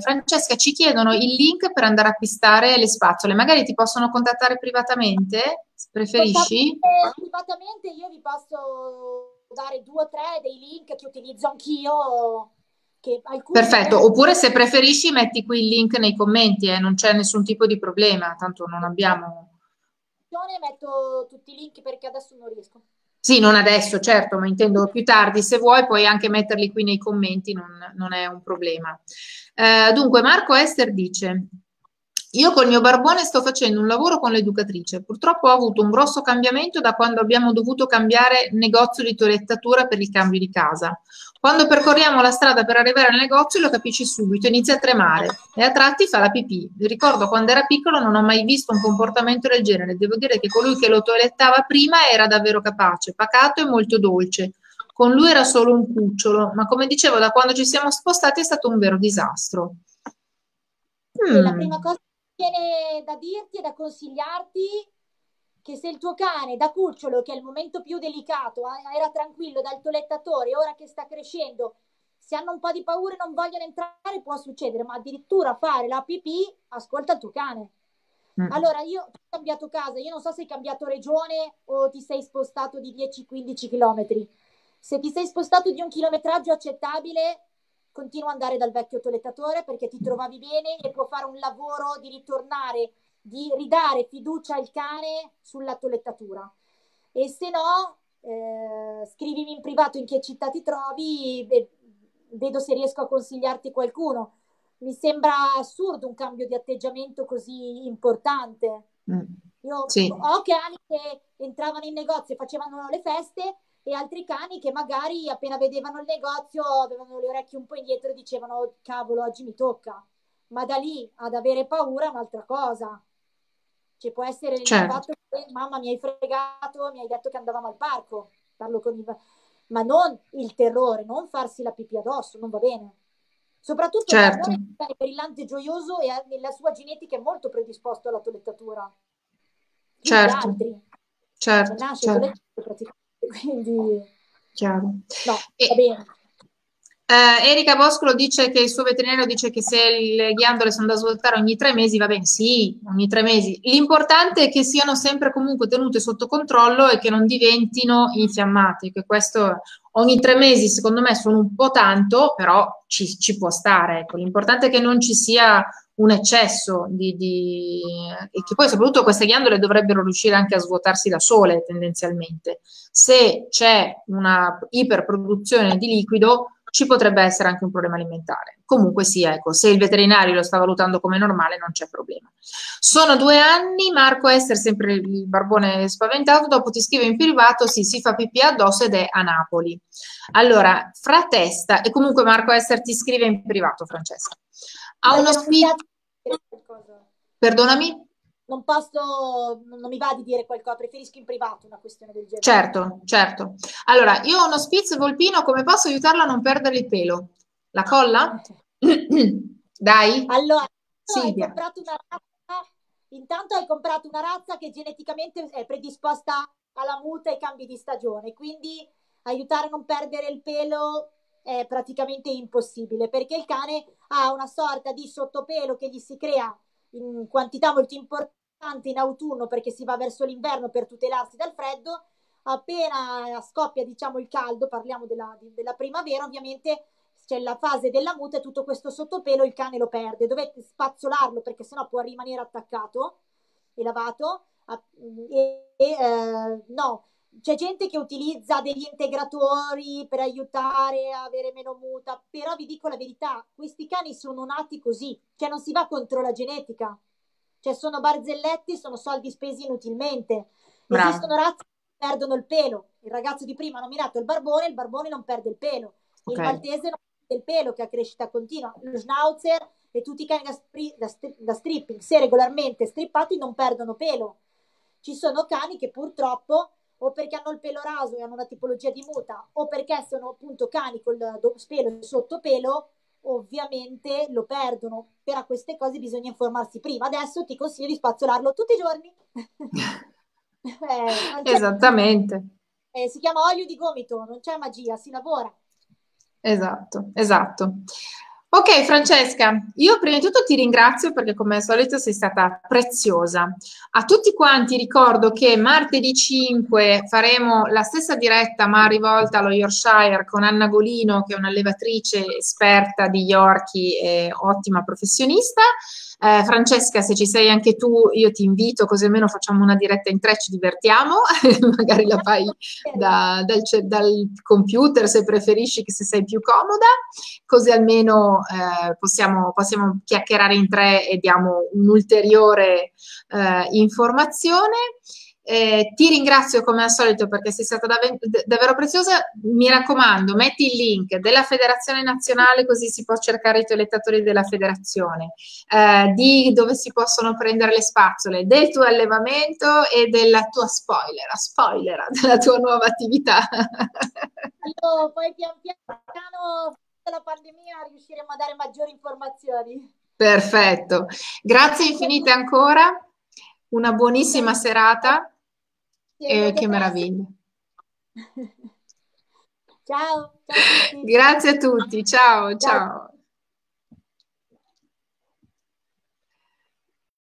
Francesca, ci chiedono il link per andare a acquistare le spazzole, magari ti possono contattare privatamente, se preferisci? Privatamente io vi posso dare 2 o 3 dei link che utilizzo anch'io. Perfetto, oppure se preferisci metti qui il link nei commenti, non c'è nessun tipo di problema, tanto non abbiamo... Metto tutti i link perché adesso non riesco. Sì, non adesso, certo, ma intendo più tardi, se vuoi puoi anche metterli qui nei commenti, non è un problema. Dunque, Marco Ester dice... Io col mio barbone sto facendo un lavoro con l'educatrice, purtroppo ho avuto un grosso cambiamento da quando abbiamo dovuto cambiare negozio di toelettatura per il cambio di casa. Quando percorriamo la strada per arrivare al negozio lo capisci subito, inizia a tremare e a tratti fa la pipì. Ricordo quando era piccolo non ho mai visto un comportamento del genere. Devo dire che colui che lo toelettava prima era davvero capace, pacato e molto dolce. Con lui era solo un cucciolo, ma come dicevo, da quando ci siamo spostati è stato un vero disastro. La prima cosa che viene da dirti e da consigliarti che se il tuo cane da cucciolo, che è il momento più delicato, era tranquillo dal toelettatore, ora che sta crescendo, se hanno un po' di paura e non vogliono entrare, può succedere, ma addirittura fare la pipì, ascolta il tuo cane. Allora, io ho cambiato casa, io non so se hai cambiato regione o ti sei spostato di 10-15 chilometri. Se ti sei spostato di un chilometraggio accettabile, continua ad andare dal vecchio toelettatore perché ti trovavi bene e può fare un lavoro di ritornare, di ridare fiducia al cane sulla toelettatura. E se no, scrivimi in privato in che città ti trovi e vedo se riesco a consigliarti qualcuno. Mi sembra assurdo un cambio di atteggiamento così importante. Io ho cani che entravano in negozio e facevano le feste e altri cani che magari appena vedevano il negozio avevano le orecchie un po' indietro e dicevano oh, cavolo, oggi mi tocca. Ma da lì ad avere paura è un'altra cosa. Cioè può essere il fatto che mamma mi hai fregato, mi hai detto che andavamo al parco, parlo con il... ma non il terrore, non farsi la pipì addosso, non va bene. Soprattutto il brillante, gioioso e nella sua genetica è molto predisposto alla toelettatura. Quindi chiaro. No, va bene. Erika Boscolo dice che il suo veterinario dice che se le ghiandole sono da svuotare ogni 3 mesi, va bene, sì, ogni 3 mesi. L'importante è che siano sempre comunque tenute sotto controllo e che non diventino infiammate, che questo ogni 3 mesi secondo me sono un po' tanto, però ci può stare. Ecco. L'importante è che non ci sia un eccesso e che poi soprattutto queste ghiandole dovrebbero riuscire anche a svuotarsi da sole tendenzialmente. Se c'è una iperproduzione di liquido ci potrebbe essere anche un problema alimentare. Comunque sì, ecco, se il veterinario lo sta valutando come normale non c'è problema. Sono 2 anni, Marco Ester, sempre il barbone spaventato, dopo ti scrive in privato, sì, si fa pipì addosso ed è a Napoli. Allora, fra testa, e comunque Marco Ester ti scrive in privato, Francesca. Ha uno spirito... Perdonami? Non mi va di dire qualcosa, preferisco in privato una questione del genere. Certo, certo. Allora, io ho uno Spitz volpino, come posso aiutarla a non perdere il pelo? La colla? Dai. Allora, intanto hai comprato una razza che geneticamente è predisposta alla muta e ai cambi di stagione, quindi aiutare a non perdere il pelo è praticamente impossibile, perché il cane ha una sorta di sottopelo che gli si crea in quantità molto importante in autunno perché si va verso l'inverno per tutelarsi dal freddo. Appena scoppia, diciamo, il caldo, parliamo della primavera, ovviamente c'è la fase della muta e tutto questo sottopelo il cane lo perde. Dovete spazzolarlo perché sennò può rimanere attaccato e lavato. C'è gente che utilizza degli integratori per aiutare a avere meno muta, però vi dico la verità, questi cani sono nati così, cioè non si va contro la genetica, cioè sono barzelletti, sono soldi spesi inutilmente. Bravo. Esistono razze che perdono il pelo, il ragazzo di prima ha nominato il barbone non perde il pelo, okay. Il maltese non perde il pelo, che ha crescita continua, lo schnauzer e tutti i cani da stripping, se regolarmente strippati non perdono pelo. Ci sono cani che purtroppo o perché hanno il pelo raso e hanno una tipologia di muta, o perché sono appunto cani col pelo e sottopelo, ovviamente lo perdono. Per queste cose bisogna informarsi prima. Adesso ti consiglio di spazzolarlo tutti i giorni. Esattamente. Si chiama olio di gomito, non c'è magia, si lavora. Esatto, esatto. Ok Francesca, io prima di tutto ti ringrazio perché come al solito sei stata preziosa. A tutti quanti ricordo che martedì 5 faremo la stessa diretta ma rivolta allo Yorkshire con Anna Golino, che è un'allevatrice esperta di Yorkie e ottima professionista. Francesca, se ci sei anche tu io ti invito, così almeno facciamo una diretta in 3, ci divertiamo magari la fai dal computer se preferisci, che se sei più comoda, così almeno possiamo chiacchierare in 3 e diamo un'ulteriore informazione. Ti ringrazio come al solito perché sei stata davvero preziosa. Mi raccomando, metti il link della Federazione Nazionale, così si può cercare i toelettatori della federazione, di dove si possono prendere le spazzole, del tuo allevamento e della tua spoiler della tua nuova attività. Allora, poi pian piano la pandemia riusciremo a dare maggiori informazioni. Perfetto, grazie infinite ancora, una buonissima serata e che meraviglia. Ciao, ciao a tutti. Grazie a tutti, ciao.